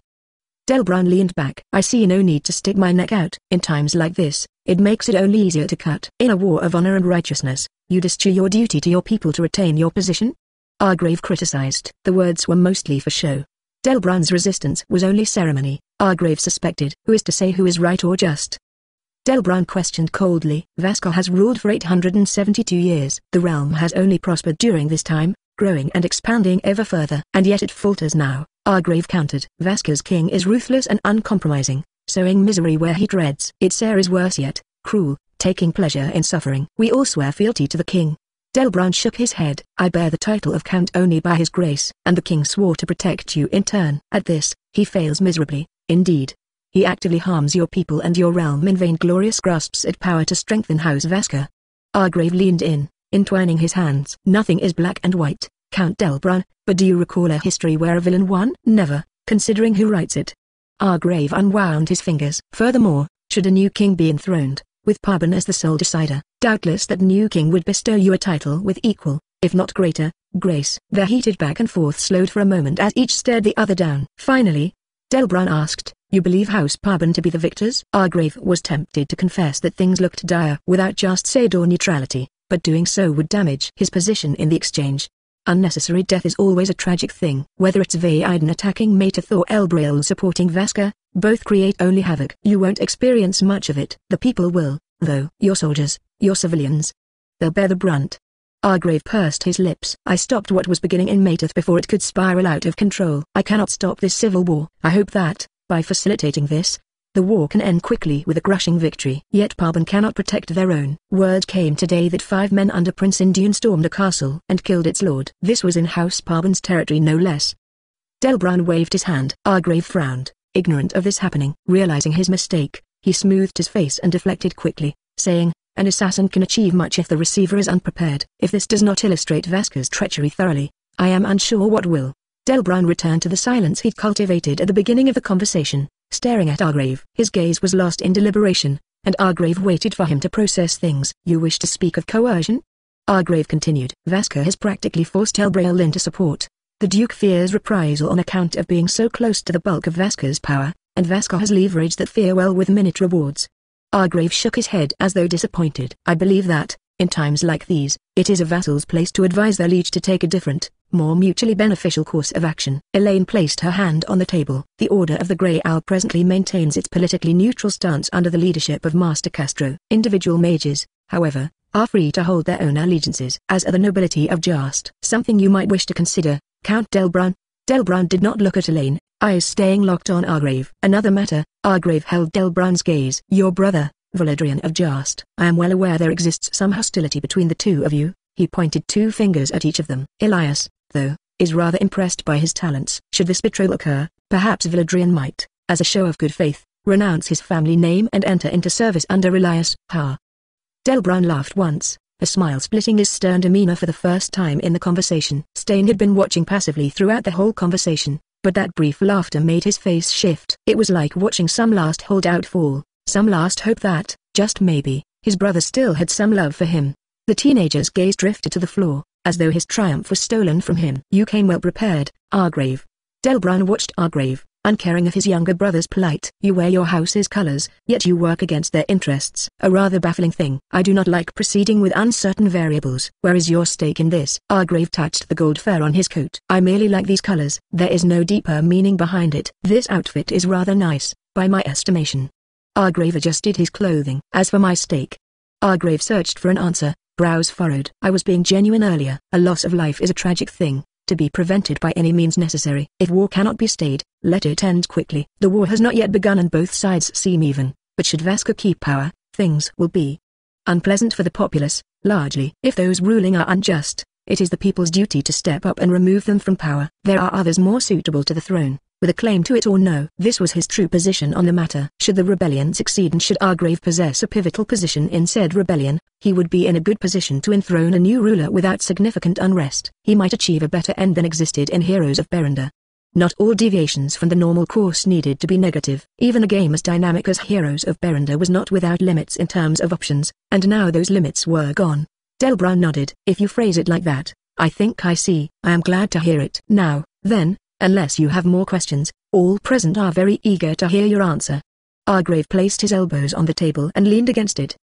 Delbrun leaned back. I see no need to stick my neck out. In times like this, it makes it only easier to cut. In a war of honor and righteousness, you eschew your duty to your people to retain your position? Argrave criticized. The words were mostly for show. Delbrun's resistance was only ceremony, Argrave suspected. Who is to say who is right or just? Delbrun questioned coldly. Vasca has ruled for 872 years. The realm has only prospered during this time, growing and expanding ever further. And yet it falters now, Argrave countered. Vasca's king is ruthless and uncompromising, sowing misery where he dreads. Its heir is worse yet, cruel, taking pleasure in suffering. We all swear fealty to the king. Delbrun shook his head. I bear the title of Count only by his grace, and the king swore to protect you in turn. At this, he fails miserably, indeed. He actively harms your people and your realm in vainglorious grasps at power to strengthen House Vasca. Argrave leaned in, entwining his hands. Nothing is black and white, Count Delbrun, but do you recall a history where a villain won? Never, considering who writes it. Argrave unwound his fingers. Furthermore, should a new king be enthroned, with Parbon as the sole decider, doubtless that new king would bestow you a title with equal, if not greater, grace. Their heated back and forth slowed for a moment as each stared the other down. Finally, Delbrun asked, you believe House Parbon to be the victors? Argrave was tempted to confess that things looked dire without just shade or neutrality, but doing so would damage his position in the exchange. Unnecessary death is always a tragic thing. Whether it's Vaidin attacking Mateth or Elbrail supporting Vasca, both create only havoc. You won't experience much of it. The people will, though. Your soldiers, your civilians. They'll bear the brunt. Argrave pursed his lips. I stopped what was beginning in Mateth before it could spiral out of control. I cannot stop this civil war. I hope that, by facilitating this, the war can end quickly with a crushing victory. Yet Parbon cannot protect their own. Word came today that 5 men under Prince Indune stormed a castle and killed its lord. This was in House Parbon's territory no less. Delbrun waved his hand. Argrave frowned, ignorant of this happening. Realizing his mistake, he smoothed his face and deflected quickly, saying, an assassin can achieve much if the receiver is unprepared. If this does not illustrate Vasca's treachery thoroughly, I am unsure what will. Delbrun returned to the silence he'd cultivated at the beginning of the conversation, staring at Argrave. His gaze was lost in deliberation, and Argrave waited for him to process things. You wish to speak of coercion? Argrave continued. Vasca has practically forced Elbrail into support. The Duke fears reprisal on account of being so close to the bulk of Vasca's power, and Vasca has leveraged that fear well with minute rewards. Argrave shook his head as though disappointed. I believe that, in times like these, it is a vassal's place to advise their liege to take a different, more mutually beneficial course of action. Elaine placed her hand on the table. The Order of the Grey Owl presently maintains its politically neutral stance under the leadership of Master Castro. Individual mages, however, are free to hold their own allegiances, as are the nobility of Jast. Something you might wish to consider, Count Delbrun. Delbrun did not look at Elaine, eyes staying locked on Argrave. Another matter, Argrave held Delbrun's gaze. Your brother, Valedrian of Jast. I am well aware there exists some hostility between the two of you. He pointed two fingers at each of them. Elias, though, is rather impressed by his talents. Should this betrayal occur, perhaps Valedrian might, as a show of good faith, renounce his family name and enter into service under Elias. Ha! Delbrun laughed once, a smile splitting his stern demeanor for the first time in the conversation. Stain had been watching passively throughout the whole conversation, but that brief laughter made his face shift. It was like watching some last holdout fall, some last hope that, just maybe, his brother still had some love for him. The teenager's gaze drifted to the floor, as though his triumph was stolen from him. You came well prepared, Argrave. Delbrun watched Argrave, uncaring of his younger brother's plight. You wear your house's colors, yet you work against their interests. A rather baffling thing. I do not like proceeding with uncertain variables. Where is your stake in this? Argrave touched the gold fur on his coat. I merely like these colors. There is no deeper meaning behind it. This outfit is rather nice, by my estimation. Argrave adjusted his clothing. As for my stake, Argrave searched for an answer, brows furrowed. I was being genuine earlier. A loss of life is a tragic thing, to be prevented by any means necessary. If war cannot be stayed, let it end quickly. The war has not yet begun and both sides seem even, but should Vasca keep power, things will be unpleasant for the populace, largely. If those ruling are unjust, it is the people's duty to step up and remove them from power. There are others more suitable to the throne, with a claim to it or no. This was his true position on the matter. Should the rebellion succeed and should Argrave possess a pivotal position in said rebellion, he would be in a good position to enthrone a new ruler without significant unrest. He might achieve a better end than existed in Heroes of Berenda. Not all deviations from the normal course needed to be negative. Even a game as dynamic as Heroes of Berenda was not without limits in terms of options, and now those limits were gone. Delbrun nodded. If you phrase it like that, I think I see. I am glad to hear it. Now, then, unless you have more questions, all present are very eager to hear your answer. Argrave placed his elbows on the table and leaned against it.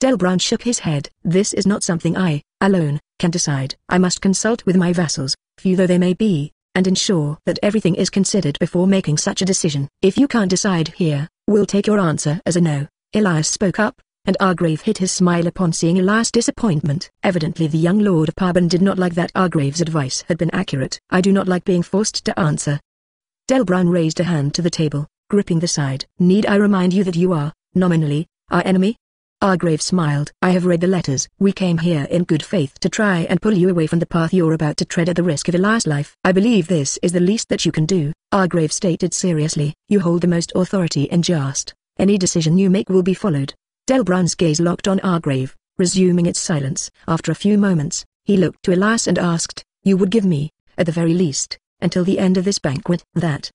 Delbrun shook his head. This is not something I, alone, can decide. I must consult with my vassals, few though they may be, and ensure that everything is considered before making such a decision. If you can't decide here, we'll take your answer as a no. Elias spoke up, and Argrave hid his smile upon seeing Elias' disappointment. Evidently the young Lord of Parbon did not like that Argrave's advice had been accurate. I do not like being forced to answer. Delbrun raised a hand to the table, gripping the side. Need I remind you that you are, nominally, our enemy? Argrave smiled. I have read the letters. We came here in good faith to try and pull you away from the path you're about to tread at the risk of Elias' life. I believe this is the least that you can do, Argrave stated seriously. You hold the most authority in Jast. Any decision you make will be followed. Delbrun's gaze locked on Argrave, resuming its silence. After a few moments, he looked to Elias and asked, You would give me, at the very least, until the end of this banquet, that?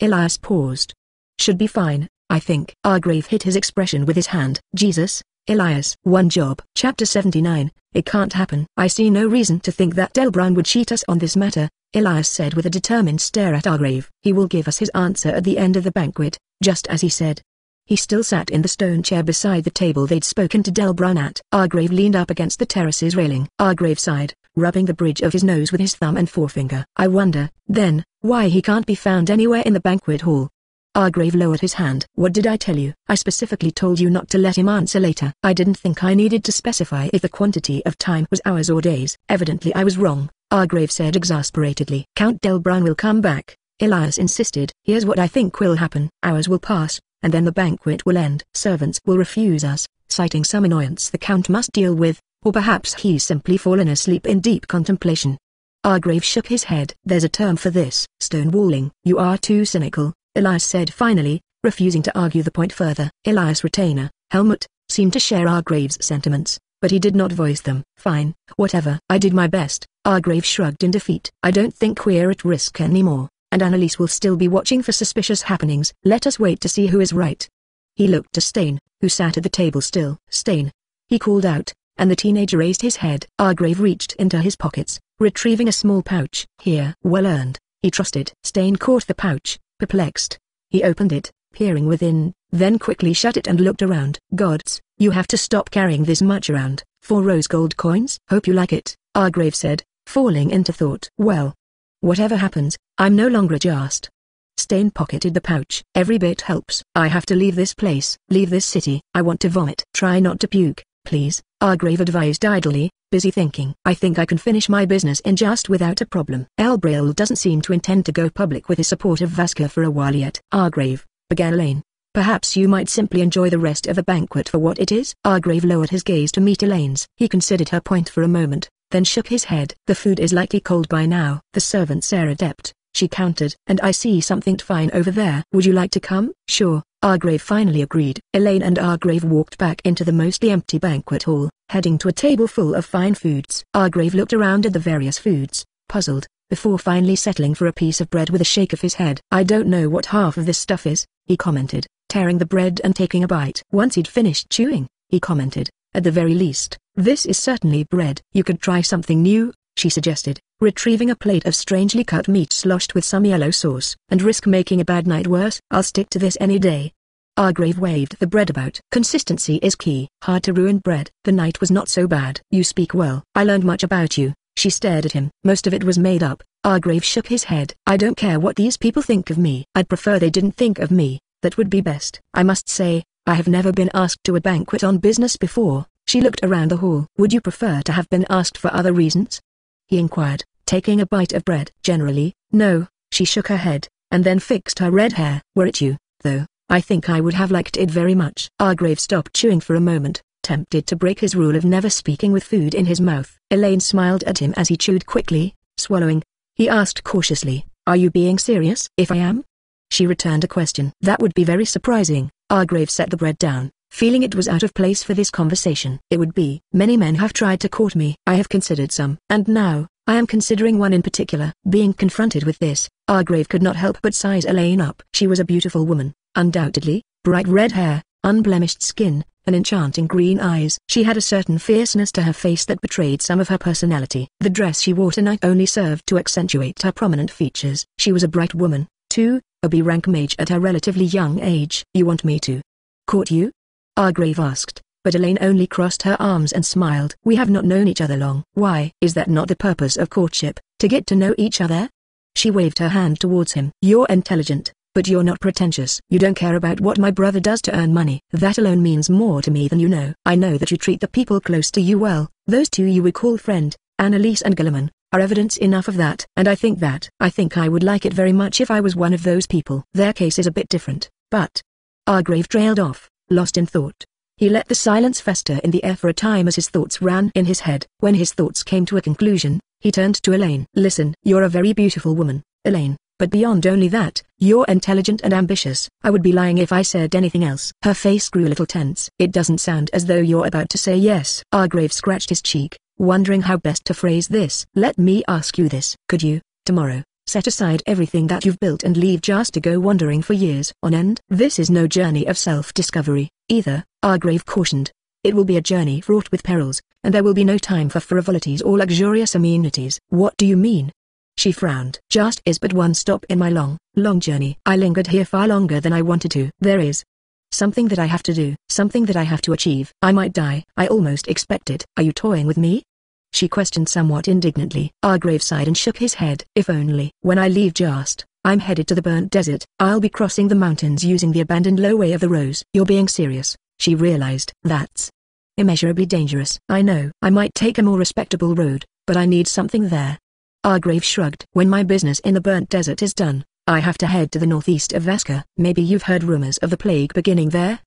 Elias paused. Should be fine, I think. Argrave hid his expression with his hand. Jesus. Elias. One job. Chapter 79, It can't happen. I see no reason to think that Delbrun would cheat us on this matter, Elias said with a determined stare at Argrave. He will give us his answer at the end of the banquet, just as he said. He still sat in the stone chair beside the table they'd spoken to Delbrun at. Argrave leaned up against the terrace's railing. Argrave sighed, rubbing the bridge of his nose with his thumb and forefinger. I wonder, then, why he can't be found anywhere in the banquet hall. Argrave lowered his hand. What did I tell you? I specifically told you not to let him answer later. I didn't think I needed to specify if the quantity of time was hours or days. Evidently I was wrong, Argrave said exasperatedly. Count Delbrun will come back, Elias insisted. Here's what I think will happen. Hours will pass, and then the banquet will end. Servants will refuse us, citing some annoyance the Count must deal with, or perhaps he's simply fallen asleep in deep contemplation. Argrave shook his head. There's a term for this. Stonewalling. You are too cynical, Elias said finally, refusing to argue the point further. Elias' retainer, Helmut, seemed to share Argrave's sentiments, but he did not voice them. Fine, whatever. I did my best, Argrave shrugged in defeat. I don't think we're at risk anymore, and Annalise will still be watching for suspicious happenings. Let us wait to see who is right. He looked to Stain, who sat at the table still. Stain, he called out, and the teenager raised his head. Argrave reached into his pockets, retrieving a small pouch. Here. Well earned, he trusted. Stain caught the pouch. Perplexed, he opened it, peering within, then quickly shut it and looked around. Gods, you have to stop carrying this much around. 4 rose gold coins? Hope you like it, Argrave said, falling into thought. Well, whatever happens, I'm no longer just. Stain pocketed the pouch. Every bit helps. I have to leave this place. Leave this city. I want to vomit. Try not to puke, please, Argrave advised idly, busy thinking. I think I can finish my business in just without a problem. Elbrail doesn't seem to intend to go public with his support of Vasca for a while yet. Argrave, began Elaine. Perhaps you might simply enjoy the rest of the banquet for what it is. Argrave lowered his gaze to meet Elaine's. He considered her point for a moment, then shook his head. The food is likely cold by now. The servants are adept, she countered. And I see something fine over there. Would you like to come? Sure, Argrave finally agreed. Elaine and Argrave walked back into the mostly empty banquet hall, heading to a table full of fine foods. Argrave looked around at the various foods, puzzled, before finally settling for a piece of bread with a shake of his head. I don't know what half of this stuff is, he commented, tearing the bread and taking a bite. Once he'd finished chewing, he commented, at the very least, this is certainly bread. You could try something new, she suggested, retrieving a plate of strangely cut meat sloshed with some yellow sauce. And risk making a bad night worse. I'll stick to this any day. Argrave waved the bread about. Consistency is key. Hard to ruin bread. The night was not so bad. You speak well. I learned much about you. She stared at him. Most of it was made up. Argrave shook his head. I don't care what these people think of me. I'd prefer they didn't think of me. That would be best. I must say, I have never been asked to a banquet on business before. She looked around the hall. Would you prefer to have been asked for other reasons? He inquired, taking a bite of bread. Generally, no. She shook her head, and then fixed her red hair. Were it you, though, I think I would have liked it very much. Argrave stopped chewing for a moment, tempted to break his rule of never speaking with food in his mouth. Elaine smiled at him as he chewed quickly, swallowing. He asked cautiously, are you being serious? If I am? She returned a question. That would be very surprising. Argrave set the bread down, feeling it was out of place for this conversation. It would be. Many men have tried to court me. I have considered some. And now, I am considering one in particular. Being confronted with this, Argrave could not help but size Elaine up. She was a beautiful woman, undoubtedly, bright red hair, unblemished skin, and enchanting green eyes. She had a certain fierceness to her face that betrayed some of her personality. The dress she wore tonight only served to accentuate her prominent features. She was a bright woman, too, a B-rank mage at her relatively young age. You want me to court you? Argrave asked, but Elaine only crossed her arms and smiled. We have not known each other long. Why? Is that not the purpose of courtship, to get to know each other? She waved her hand towards him. You're intelligent, but you're not pretentious. You don't care about what my brother does to earn money. That alone means more to me than you know. I know that you treat the people close to you well. Those two you would call friend, Annalise and Gilliman, are evidence enough of that. And I think I would like it very much if I was one of those people. Their case is a bit different, but... Argrave trailed off, lost in thought. He let the silence fester in the air for a time as his thoughts ran in his head. When his thoughts came to a conclusion, he turned to Elaine. Listen, you're a very beautiful woman, Elaine. But beyond only that, you're intelligent and ambitious. I would be lying if I said anything else. Her face grew a little tense. It doesn't sound as though you're about to say yes. Argrave scratched his cheek, wondering how best to phrase this. Let me ask you this. Could you, tomorrow, set aside everything that you've built and leave just to go wandering for years on end? This is no journey of self-discovery, either, Argrave cautioned. It will be a journey fraught with perils, and there will be no time for frivolities or luxurious amenities. What do you mean? She frowned. Just is but one stop in my long, long journey. I lingered here far longer than I wanted to. There is something that I have to do, something that I have to achieve. I might die. I almost expect it. Are you toying with me? She questioned somewhat indignantly. Argrave sighed and shook his head. If only. When I leave Jast, I'm headed to the burnt desert. I'll be crossing the mountains using the abandoned low way of the rose. You're being serious, she realized. That's immeasurably dangerous. I know. I might take a more respectable road, but I need something there. Argrave shrugged. When my business in the burnt desert is done, I have to head to the northeast of Vasca. Maybe you've heard rumors of the plague beginning there?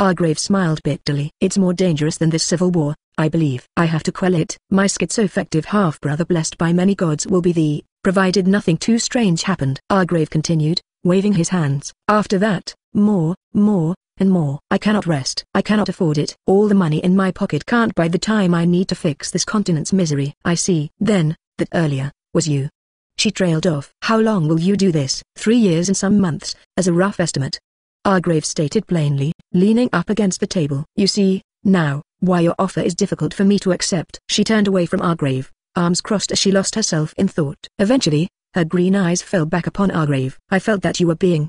Argrave smiled bitterly. It's more dangerous than this civil war, I believe. I have to quell it. My schizoaffective half-brother blessed by many gods will be the, provided nothing too strange happened. Argrave continued, waving his hands. After that, more and more. I cannot rest. I cannot afford it. All the money in my pocket can't buy the time I need to fix this continent's misery. I see. Then, that earlier was you. She trailed off. How long will you do this? 3 years and some months, as a rough estimate. Argrave stated plainly, leaning up against the table. You see, now, why your offer is difficult for me to accept. She turned away from Argrave, arms crossed as she lost herself in thought. Eventually, her green eyes fell back upon Argrave. I felt that you were being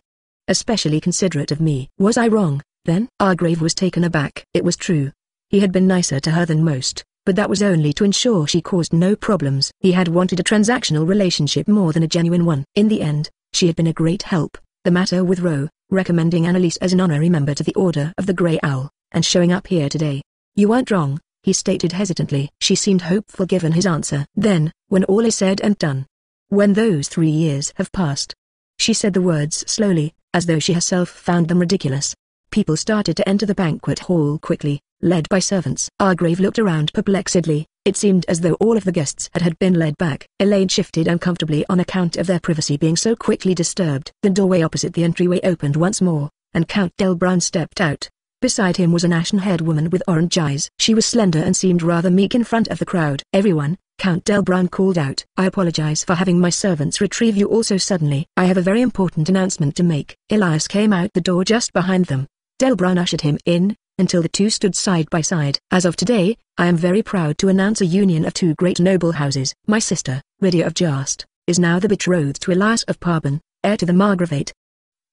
especially considerate of me. Was I wrong, then? Argrave was taken aback. It was true. He had been nicer to her than most, but that was only to ensure she caused no problems. He had wanted a transactional relationship more than a genuine one. In the end, she had been a great help. The matter with Ro, recommending Annalise as an honorary member to the Order of the Grey Owl, and showing up here today. You weren't wrong, he stated hesitantly. She seemed hopeful given his answer. Then, when all is said and done, when those 3 years have passed, she said the words slowly, as though she herself found them ridiculous. People started to enter the banquet hall quickly, led by servants. Argrave looked around perplexedly. It seemed as though all of the guests had been led back. Elaine shifted uncomfortably on account of their privacy being so quickly disturbed. The doorway opposite the entryway opened once more, and Count Delbrun stepped out. Beside him was an ashen-haired woman with orange eyes. She was slender and seemed rather meek in front of the crowd. Everyone, Count Delbrun called out. I apologize for having my servants retrieve you all so suddenly. I have a very important announcement to make. Elias came out the door just behind them. Delbrun ushered him in, until the two stood side by side. As of today, I am very proud to announce a union of two great noble houses. My sister, Rydia of Jast, is now the betrothed to Elias of Parbon, heir to the Margravate.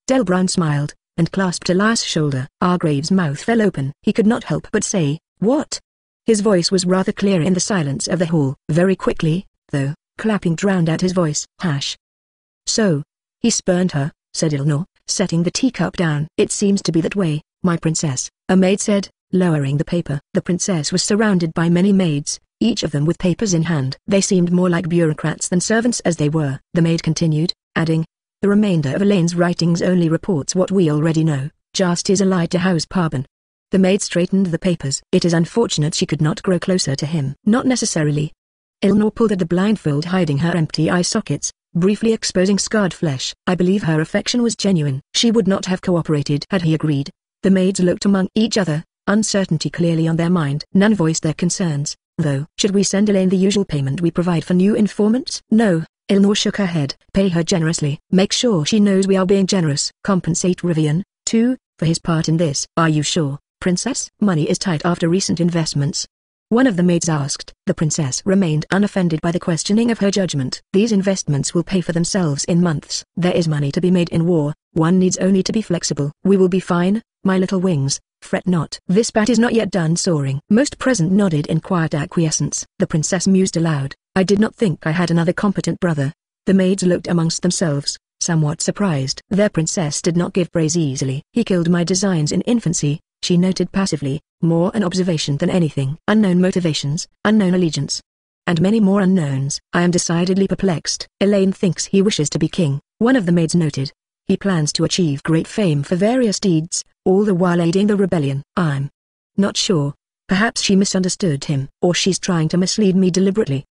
Delbrun smiled, and clasped Elias' shoulder. Argrave's mouth fell open. He could not help but say, What? His voice was rather clear in the silence of the hall. Very quickly, though, clapping drowned out his voice. Hash. So, he spurned her, said Ilnor, setting the teacup down. It seems to be that way, my princess, a maid said, lowering the paper. The princess was surrounded by many maids, each of them with papers in hand. They seemed more like bureaucrats than servants as they were. The maid continued, adding, The remainder of Elaine's writings only reports what we already know. Just is allied to House Parbon. The maid straightened the papers. It is unfortunate she could not grow closer to him. Not necessarily. Ilnor pulled at the blindfold hiding her empty eye sockets, briefly exposing scarred flesh. I believe her affection was genuine. She would not have cooperated had he agreed. The maids looked among each other, uncertainty clearly on their mind. None voiced their concerns, though. Should we send Elaine the usual payment we provide for new informants? No. Ilnor shook her head. Pay her generously. Make sure she knows we are being generous. Compensate Rivian, too, for his part in this. Are you sure, princess? Money is tight after recent investments. One of the maids asked. The princess remained unoffended by the questioning of her judgment. These investments will pay for themselves in months. There is money to be made in war. One needs only to be flexible. We will be fine, my little wings. Fret not. This bat is not yet done soaring. Most present nodded in quiet acquiescence. The princess mused aloud. I did not think I had another competent brother. The maids looked amongst themselves, somewhat surprised. Their princess did not give praise easily. He killed my designs in infancy, she noted passively, more an observation than anything. Unknown motivations, unknown allegiance, and many more unknowns. I am decidedly perplexed. Elaine thinks he wishes to be king, one of the maids noted. He plans to achieve great fame for various deeds, all the while aiding the rebellion. I'm not sure. Perhaps she misunderstood him, or she's trying to mislead me deliberately.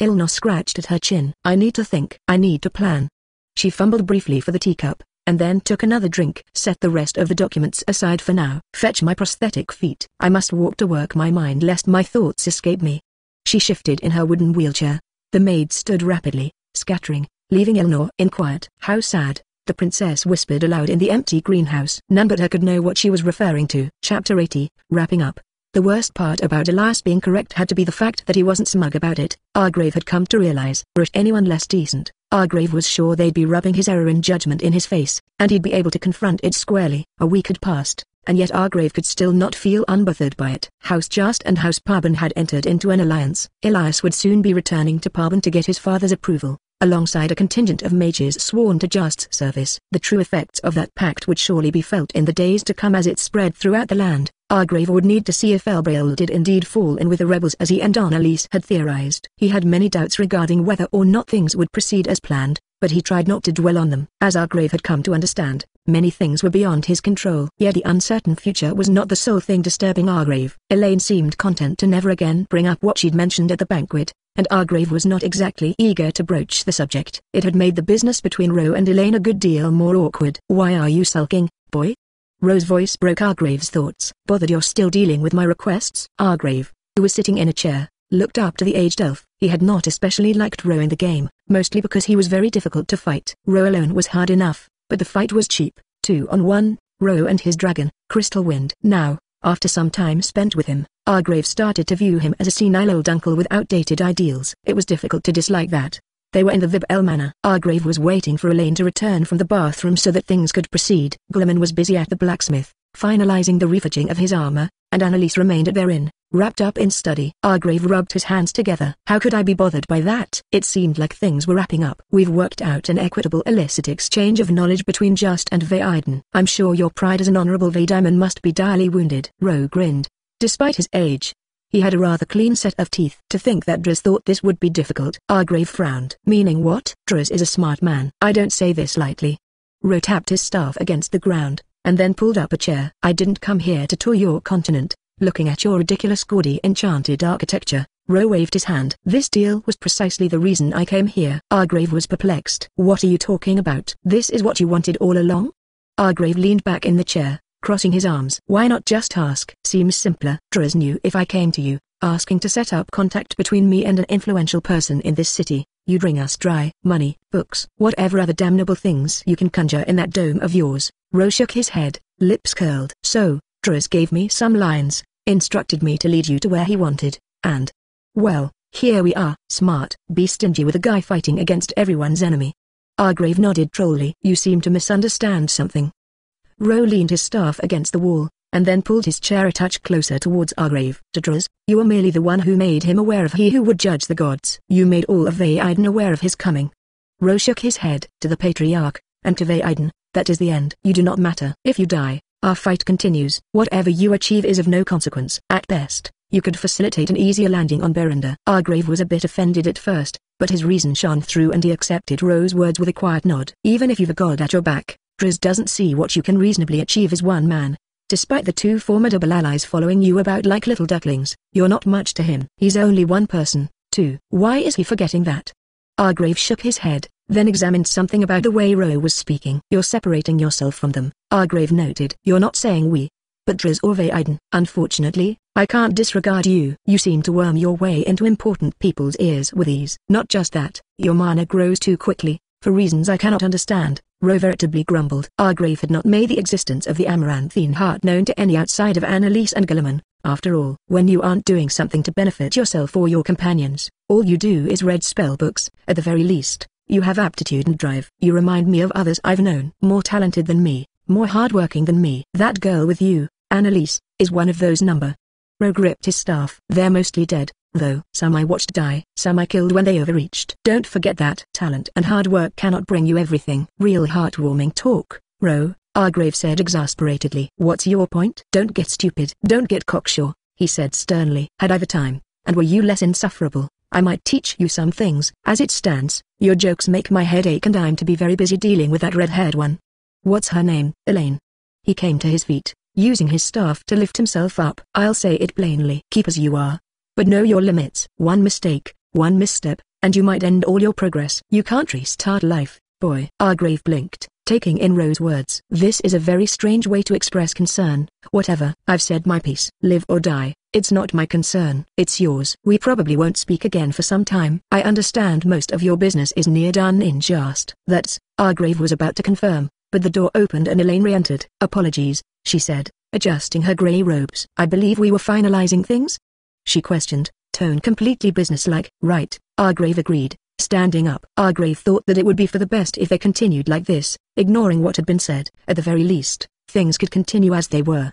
Ilnor scratched at her chin. I need to think. I need to plan. She fumbled briefly for the teacup, and then took another drink. Set the rest of the documents aside for now. Fetch my prosthetic feet. I must walk to work my mind lest my thoughts escape me. She shifted in her wooden wheelchair. The maid stood rapidly, scattering, leaving Ilnor in quiet. How sad, the princess whispered aloud in the empty greenhouse. None but her could know what she was referring to. Chapter 80, wrapping up. The worst part about Elias being correct had to be the fact that he wasn't smug about it. Argrave had come to realize, were it anyone less decent, Argrave was sure they'd be rubbing his error in judgment in his face, and he'd be able to confront it squarely. A week had passed, and yet Argrave could still not feel unbothered by it. House Jast and House Parbon had entered into an alliance. Elias would soon be returning to Parbon to get his father's approval, alongside a contingent of mages sworn to Jast's service. The true effects of that pact would surely be felt in the days to come as it spread throughout the land. Argrave would need to see if Elbrail did indeed fall in with the rebels as he and Annalise had theorized. He had many doubts regarding whether or not things would proceed as planned, but he tried not to dwell on them. As Argrave had come to understand, many things were beyond his control. Yet the uncertain future was not the sole thing disturbing Argrave. Elaine seemed content to never again bring up what she'd mentioned at the banquet, and Argrave was not exactly eager to broach the subject. It had made the business between Ro and Elaine a good deal more awkward. Why are you sulking, boy? Ro's voice broke Argrave's thoughts. Bothered you're still dealing with my requests? Argrave, who was sitting in a chair, looked up to the aged elf. He had not especially liked Ro in the game, mostly because he was very difficult to fight. Ro alone was hard enough, but the fight was cheap. 2-on-1, Ro and his dragon, Crystal Wind. Now, after some time spent with him, Argrave started to view him as a senile old uncle with outdated ideals. It was difficult to dislike that. They were in the Vibel manor. Argrave was waiting for Elaine to return from the bathroom so that things could proceed. Gilliman was busy at the blacksmith, finalizing the reforging of his armor, and Annalise remained at their inn, wrapped up in study. Argrave rubbed his hands together. How could I be bothered by that? It seemed like things were wrapping up. We've worked out an equitable illicit exchange of knowledge between Just and Vaiden. I'm sure your pride as an honorable Vaidimon must be direly wounded. Ro grinned. Despite his age, he had a rather clean set of teeth. To think that Druz thought this would be difficult. Argrave frowned. Meaning what? Druz is a smart man. I don't say this lightly. Ro tapped his staff against the ground, and then pulled up a chair. I didn't come here to tour your continent. Looking at your ridiculous gaudy enchanted architecture, Ro waved his hand. This deal was precisely the reason I came here. Argrave was perplexed. What are you talking about? This is what you wanted all along? Argrave leaned back in the chair, crossing his arms. Why not just ask? Seems simpler. Druz knew if I came to you, asking to set up contact between me and an influential person in this city, you'd wring us dry. Money, books, whatever other damnable things you can conjure in that dome of yours. Ro shook his head, lips curled. So, Druz gave me some lines, instructed me to lead you to where he wanted, and, well, here we are. Smart. Be stingy with a guy fighting against everyone's enemy. Argrave nodded drolly. You seem to misunderstand something. Ro leaned his staff against the wall, and then pulled his chair a touch closer towards Argrave. To Druz, you were merely the one who made him aware of he who would judge the gods. You made all of Vaiden aware of his coming. Ro shook his head. To the Patriarch, and to Vaiden, that is the end. You do not matter. If you die, our fight continues. Whatever you achieve is of no consequence. At best, you could facilitate an easier landing on Berenda. Argrave was a bit offended at first, but his reason shone through and he accepted Ro's words with a quiet nod. Even if you've a god at your back, Druz doesn't see what you can reasonably achieve as one man. Despite the two formidable allies following you about like little ducklings, you're not much to him. He's only one person, too. Why is he forgetting that? Argrave shook his head, then examined something about the way Ro was speaking. You're separating yourself from them, Argrave noted. You're not saying we, but Druz or Vaiden. Unfortunately, I can't disregard you. You seem to worm your way into important people's ears with ease. Not just that, your mana grows too quickly, for reasons I cannot understand, Ro veritably grumbled. Argrave had not made the existence of the Amaranthine heart known to any outside of Annalise and Gilliman. After all, when you aren't doing something to benefit yourself or your companions, all you do is read spellbooks. At the very least, you have aptitude and drive. You remind me of others I've known. More talented than me, more hardworking than me. That girl with you, Annalise, is one of those number. Ro gripped his staff. They're mostly dead, though. Some I watched die, some I killed when they overreached. Don't forget that. Talent and hard work cannot bring you everything. Real heartwarming talk, Ro. Argrave said exasperatedly. What's your point? Don't get stupid. Don't get cocksure, he said sternly. Had I the time, and were you less insufferable, I might teach you some things. As it stands, your jokes make my head ache and I'm to be very busy dealing with that red-haired one. What's her name? Elaine. He came to his feet, using his staff to lift himself up. I'll say it plainly. Keep as you are, but know your limits. One mistake, one misstep, and you might end all your progress. You can't restart life, boy. Argrave blinked, taking in Ro's words. This is a very strange way to express concern. Whatever. I've said my piece. Live or die, it's not my concern. It's yours. We probably won't speak again for some time. I understand most of your business is near done in Just. That's, Argrave was about to confirm, but the door opened and Elaine re-entered. Apologies, she said, adjusting her grey robes. I believe we were finalizing things? She questioned, tone completely businesslike. Right, Argrave agreed. Standing up, Argrave thought that it would be for the best if they continued like this, ignoring what had been said. At the very least, things could continue as they were.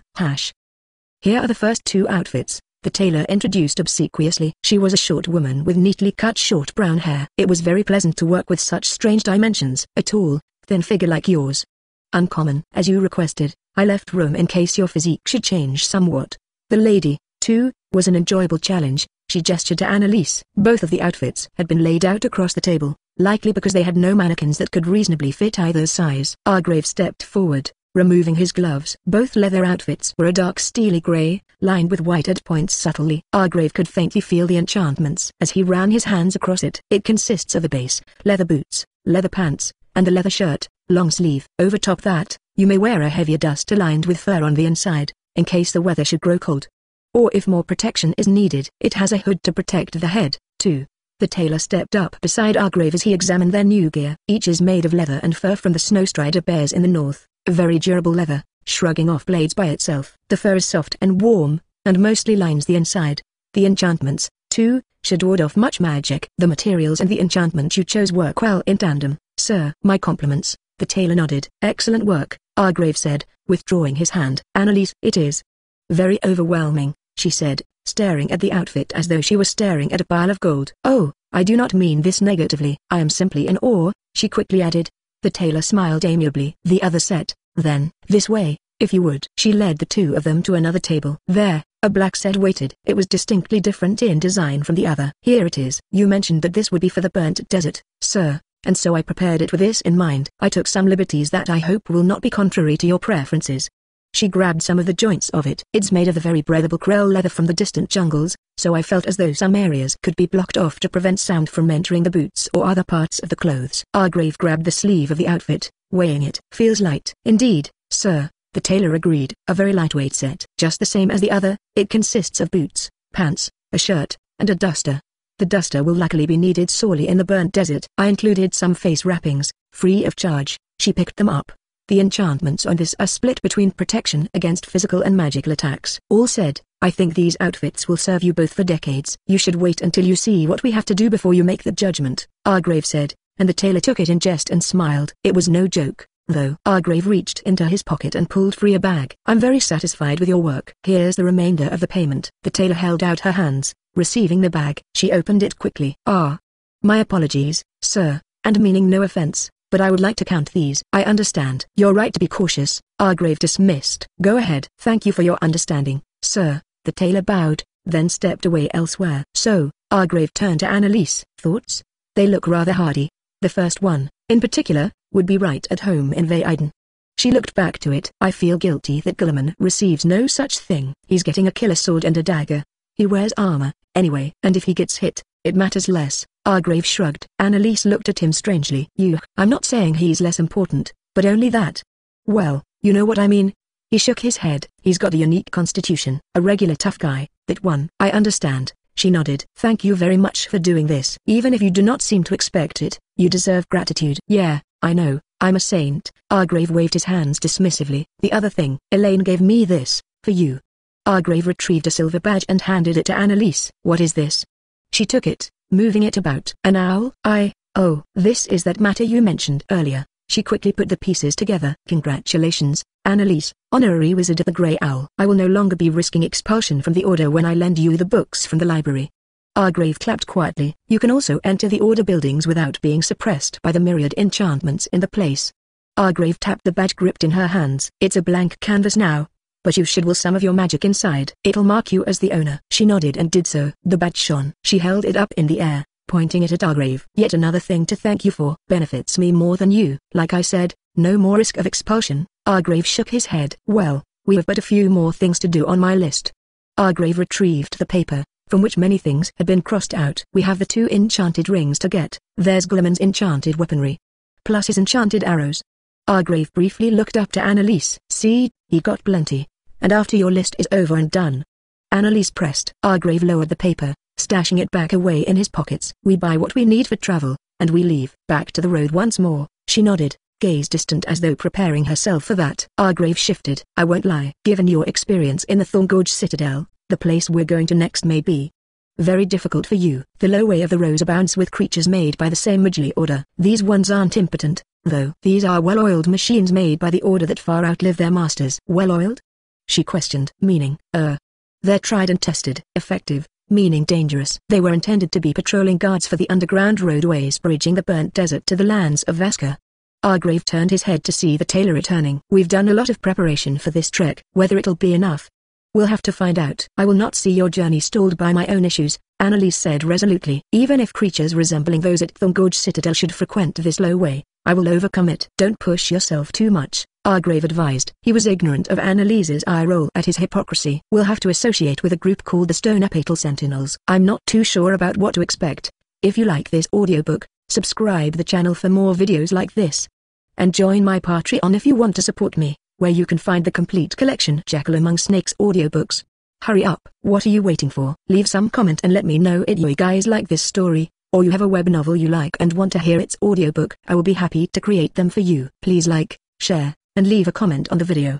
Here are the first two outfits, the tailor introduced obsequiously. She was a short woman with neatly cut short brown hair. It was very pleasant to work with such strange dimensions. A tall, thin figure like yours. Uncommon. As you requested, I left room in case your physique should change somewhat. The lady, too, was an enjoyable challenge. She gestured to Annalise. Both of the outfits had been laid out across the table, likely because they had no mannequins that could reasonably fit either size. Argrave stepped forward, removing his gloves. Both leather outfits were a dark steely grey, lined with white at points subtly. Argrave could faintly feel the enchantments as he ran his hands across it. It consists of a base, leather boots, leather pants, and a leather shirt, long sleeve. Over top that, you may wear a heavier duster lined with fur on the inside, in case the weather should grow cold, or if more protection is needed. It has a hood to protect the head, too. The tailor stepped up beside Argrave as he examined their new gear. Each is made of leather and fur from the snowstrider bears in the north, a very durable leather, shrugging off blades by itself. The fur is soft and warm, and mostly lines the inside. The enchantments, too, should ward off much magic. The materials and the enchantment you chose work well in tandem, sir. My compliments, the tailor nodded. Excellent work, Argrave said, withdrawing his hand. Annalise, it is very overwhelming, she said, staring at the outfit as though she were staring at a pile of gold. Oh, I do not mean this negatively. I am simply in awe, she quickly added. The tailor smiled amiably. The other set, then. This way, if you would. She led the two of them to another table. There, a black set waited. It was distinctly different in design from the other. Here it is. You mentioned that this would be for the burnt desert, sir, and so I prepared it with this in mind. I took some liberties that I hope will not be contrary to your preferences. She grabbed some of the joints of it. It's made of the very breathable krill leather from the distant jungles, so I felt as though some areas could be blocked off to prevent sound from entering the boots or other parts of the clothes. Argrave grabbed the sleeve of the outfit, weighing it. Feels light. Indeed, sir, the tailor agreed. A very lightweight set. Just the same as the other, it consists of boots, pants, a shirt, and a duster. The duster will luckily be needed sorely in the burnt desert. I included some face wrappings, free of charge. She picked them up. The enchantments on this are split between protection against physical and magical attacks. All said, I think these outfits will serve you both for decades. You should wait until you see what we have to do before you make the judgment, Argrave said, and the tailor took it in jest and smiled. It was no joke, though. Argrave reached into his pocket and pulled free a bag. I'm very satisfied with your work. Here's the remainder of the payment. The tailor held out her hands, receiving the bag. She opened it quickly. Ah. My apologies, sir, and meaning no offense, but I would like to count these. I understand. You're right to be cautious, Argrave dismissed. Go ahead. Thank you for your understanding, sir, the tailor bowed, then stepped away elsewhere. So, Argrave turned to Annalise. Thoughts? They look rather hardy. The first one, in particular, would be right at home in Veiden. She looked back to it. I feel guilty that Gilliman receives no such thing. He's getting a killer sword and a dagger. He wears armor, anyway. And if he gets hit, it matters less. Argrave shrugged. Annalise looked at him strangely. I'm not saying he's less important, but only that. Well, you know what I mean. He shook his head. He's got a unique constitution. A regular tough guy, that one. I understand, she nodded. Thank you very much for doing this. Even if you do not seem to expect it, you deserve gratitude. Yeah, I know, I'm a saint. Argrave waved his hands dismissively. The other thing. Elaine gave me this, for you. Argrave retrieved a silver badge and handed it to Annalise. What is this? She took it, moving it about. An owl? This is that matter you mentioned earlier. She quickly put the pieces together. Congratulations, Annalise, honorary wizard of the Grey Owl. I will no longer be risking expulsion from the Order when I lend you the books from the library. Argrave clapped quietly. You can also enter the Order buildings without being suppressed by the myriad enchantments in the place. Argrave tapped the badge gripped in her hands. It's a blank canvas now, but you should will some of your magic inside. It'll mark you as the owner. She nodded and did so. The badge shone. She held it up in the air, pointing it at Argrave. Yet another thing to thank you for. Benefits me more than you. Like I said, no more risk of expulsion. Argrave shook his head. Well, we have but a few more things to do on my list. Argrave retrieved the paper, from which many things had been crossed out. We have the two enchanted rings to get. There's Gilliman's enchanted weaponry, plus his enchanted arrows. Argrave briefly looked up to Annalise. See, he got plenty. And after your list is over and done. Annalise pressed. Argrave lowered the paper, stashing it back away in his pockets. We buy what we need for travel, and we leave. Back to the road once more, she nodded, gaze distant as though preparing herself for that. Argrave shifted. I won't lie. Given your experience in the Thorngorge Citadel, the place we're going to next may be very difficult for you. The low way of the rose abounds with creatures made by the same Ridgely Order. These ones aren't impotent, though. These are well-oiled machines made by the Order that far outlive their masters. Well-oiled? She questioned. Meaning, they're tried and tested. Effective, meaning dangerous. They were intended to be patrolling guards for the underground roadways bridging the burnt desert to the lands of Vasca. Argrave turned his head to see the tailor returning. We've done a lot of preparation for this trek. Whether it'll be enough, we'll have to find out. I will not see your journey stalled by my own issues, Annalise said resolutely. Even if creatures resembling those at Thorngorge Citadel should frequent this low way, I will overcome it. Don't push yourself too much, Argrave advised. He was ignorant of Annalise's eye roll at his hypocrisy. We'll have to associate with a group called the Stone Apatal Sentinels. I'm not too sure about what to expect. If you like this audiobook, subscribe the channel for more videos like this. And join my Patreon if you want to support me, where you can find the complete collection Jackal Among Snakes audiobooks. Hurry up. What are you waiting for? Leave some comment and let me know if you guys like this story, or you have a web novel you like and want to hear its audiobook. I will be happy to create them for you. Please like, share, and leave a comment on the video.